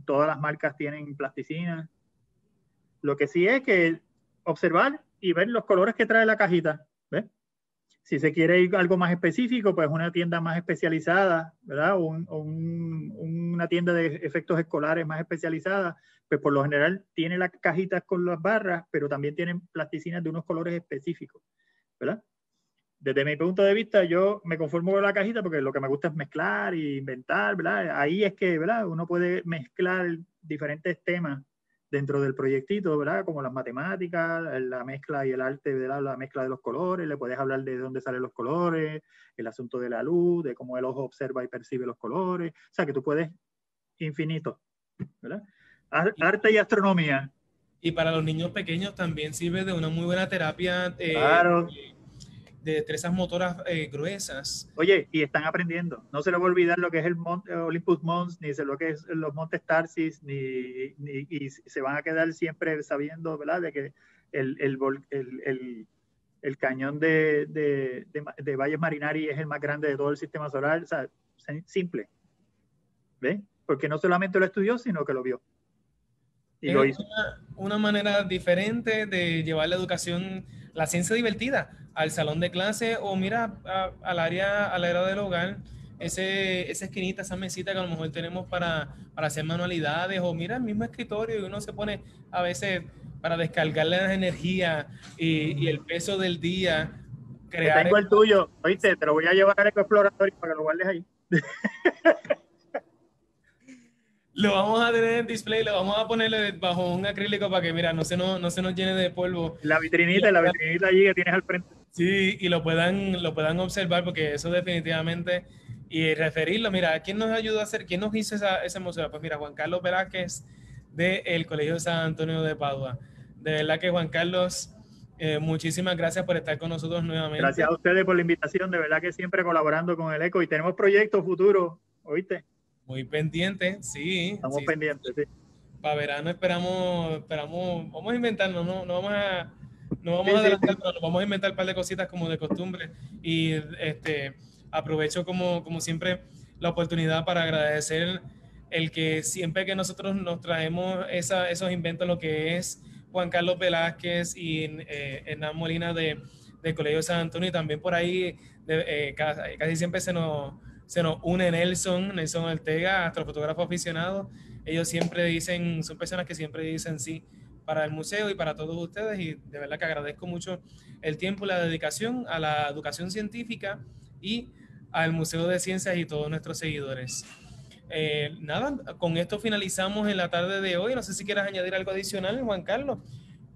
Todas las marcas tienen plasticina. Lo que sí es que observar y ver los colores que trae la cajita, ¿ves? Si se quiere ir algo más específico, pues una tienda más especializada, ¿verdad? Una tienda de efectos escolares más especializada, pues por lo general tiene las cajitas con las barras, pero también tienen plasticinas de unos colores específicos, ¿verdad? Desde mi punto de vista, yo me conformo con la cajita porque lo que me gusta es mezclar e inventar, ¿verdad? Ahí es que, ¿verdad? Uno puede mezclar diferentes temas dentro del proyectito, ¿verdad? Como las matemáticas, la mezcla y el arte, ¿verdad? La mezcla de los colores, le puedes hablar de dónde salen los colores, el asunto de la luz, de cómo el ojo observa y percibe los colores. O sea, que tú puedes infinito, ¿verdad? Arte y astronomía. Y para los niños pequeños también sirve de una muy buena terapia. Claro. De destrezas motoras gruesas. Oye, y están aprendiendo. No se les va a olvidar lo que es el Olympus Mons, ni lo que es los Montes Tharsis, y se van a quedar siempre sabiendo, ¿verdad? De que el cañón de Valles Marineris es el más grande de todo el sistema solar. O sea, simple. ¿Ves? Porque no solamente lo estudió, sino que lo vio. Y es lo hizo. Una manera diferente de llevar la educación, la ciencia divertida, al salón de clase o mira al área del hogar, esa esquinita, esa mesita que a lo mejor tenemos para hacer manualidades, o mira el mismo escritorio y uno se pone a veces para descargarle las energías y el peso del día. Crear tengo el tuyo, oíste, te lo voy a llevar al EcoExploratorio para que lo guardes ahí. Lo vamos a tener en display, lo vamos a ponerle bajo un acrílico para que, mira, no se nos llene de polvo. La vitrinita allí que tienes al frente. Sí, y lo puedan observar, porque eso definitivamente, y referirlo, mira, ¿quién nos ayudó a hacer, quién nos hizo ese museo? Pues mira, Juan Carlos Velázquez del Colegio San Antonio de Padua. De verdad que, Juan Carlos, muchísimas gracias por estar con nosotros nuevamente. Gracias a ustedes por la invitación, de verdad que siempre colaborando con el ECO, y tenemos proyectos futuros, ¿oíste? Muy pendiente, sí. Estamos pendientes, sí. Para verano esperamos, vamos a inventarnos, no vamos a adelantar, pero vamos a inventar un par de cositas como de costumbre. Y aprovecho como siempre la oportunidad para agradecer el que siempre que nosotros nos traemos esos inventos, lo que es Juan Carlos Velázquez y Hernán Molina del Colegio San Antonio, y también por ahí casi siempre se nos une Nelson Ortega, astrofotógrafo aficionado. Ellos siempre dicen, son personas que siempre dicen sí para el museo y para todos ustedes, y de verdad que agradezco mucho el tiempo y la dedicación a la educación científica y al Museo de Ciencias y todos nuestros seguidores. Nada, con esto finalizamos en la tarde de hoy. No sé si quieras añadir algo adicional, Juan Carlos.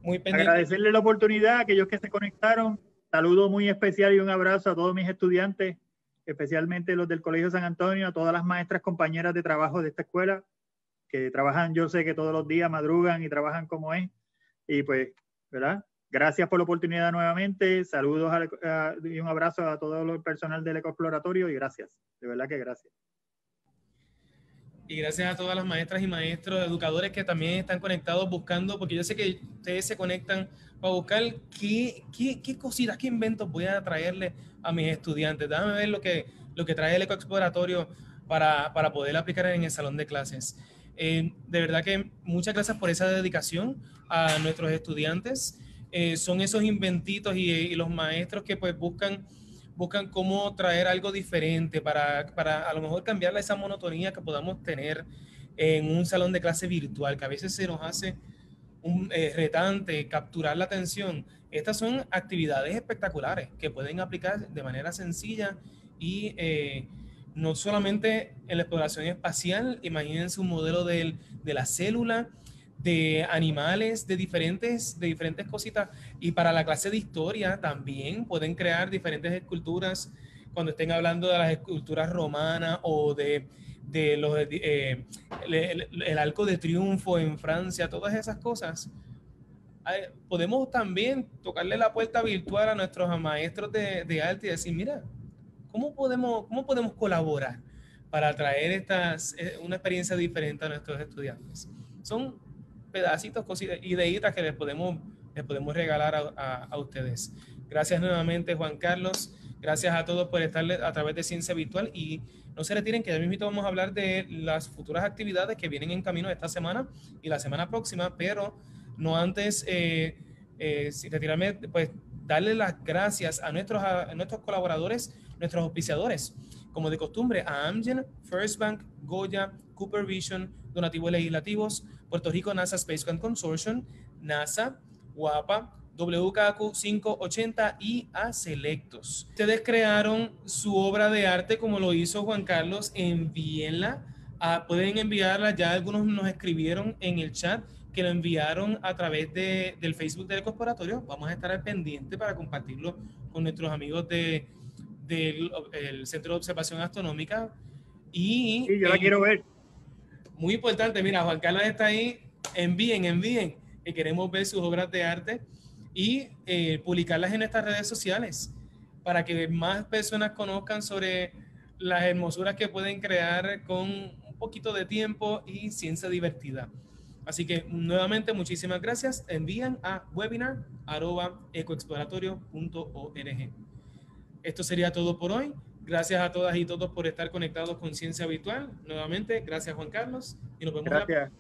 Muy pendiente. Agradecerle la oportunidad a aquellos que se conectaron. Saludo muy especial y un abrazo a todos mis estudiantes, especialmente los del Colegio San Antonio, a todas las maestras compañeras de trabajo de esta escuela, que trabajan, yo sé que todos los días madrugan y trabajan como es. Y pues, ¿verdad? Gracias por la oportunidad nuevamente. Saludos y un abrazo a todo el personal del EcoExploratorio y gracias. De verdad que gracias. Y gracias a todas las maestras y maestros, educadores que también están conectados buscando, porque yo sé que ustedes se conectan para buscar qué cositas, qué inventos voy a traerle a mis estudiantes. Déjame ver lo que trae el EcoExploratorio para poder aplicar en el salón de clases. De verdad que muchas gracias por esa dedicación a nuestros estudiantes. Son esos inventitos y los maestros que pues buscan cómo traer algo diferente para a lo mejor cambiar esa monotonía que podamos tener en un salón de clase virtual, que a veces se nos hace retante capturar la atención. Estas son actividades espectaculares que pueden aplicar de manera sencilla y no solamente en la exploración espacial. Imagínense un modelo de la célula, de animales, de diferentes cositas. Y para la clase de historia también pueden crear diferentes esculturas cuando estén hablando de las esculturas romanas o el Arco de Triunfo en Francia, todas esas cosas. Podemos también tocarle la puerta virtual a nuestros maestros de arte y decir, mira, ¿cómo podemos colaborar para traer una experiencia diferente a nuestros estudiantes? Son pedacitos, cositas, ideitas que les podemos regalar a ustedes. Gracias nuevamente, Juan Carlos. Gracias a todos por estar a través de Ciencia Virtual. Y no se retiren, que ya mismo vamos a hablar de las futuras actividades que vienen en camino esta semana y la semana próxima, pero no antes, sin retirarme, pues darle las gracias a nuestros colaboradores, nuestros auspiciadores, como de costumbre, a Amgen, First Bank, Goya, Cooper Vision, donativos legislativos, Puerto Rico NASA Space Grant Consortium, NASA, WAPA, WKAQ 580 y A Selectos. Ustedes crearon su obra de arte como lo hizo Juan Carlos, envíenla. Pueden enviarla, ya algunos nos escribieron en el chat que lo enviaron a través del Facebook del EcoExploratorio. Vamos a estar al pendiente para compartirlo con nuestros amigos del Centro de Observación Astronómica. Y yo la quiero ver. Muy importante, mira, Juan Carlos está ahí, envíen, que queremos ver sus obras de arte y publicarlas en nuestras redes sociales para que más personas conozcan sobre las hermosuras que pueden crear con un poquito de tiempo y ciencia divertida. Así que nuevamente muchísimas gracias, envían a webinar@ecoexploratorio.org. Esto sería todo por hoy. Gracias a todas y todos por estar conectados con Ciencia Virtual. Nuevamente, gracias Juan Carlos y nos vemos. Gracias.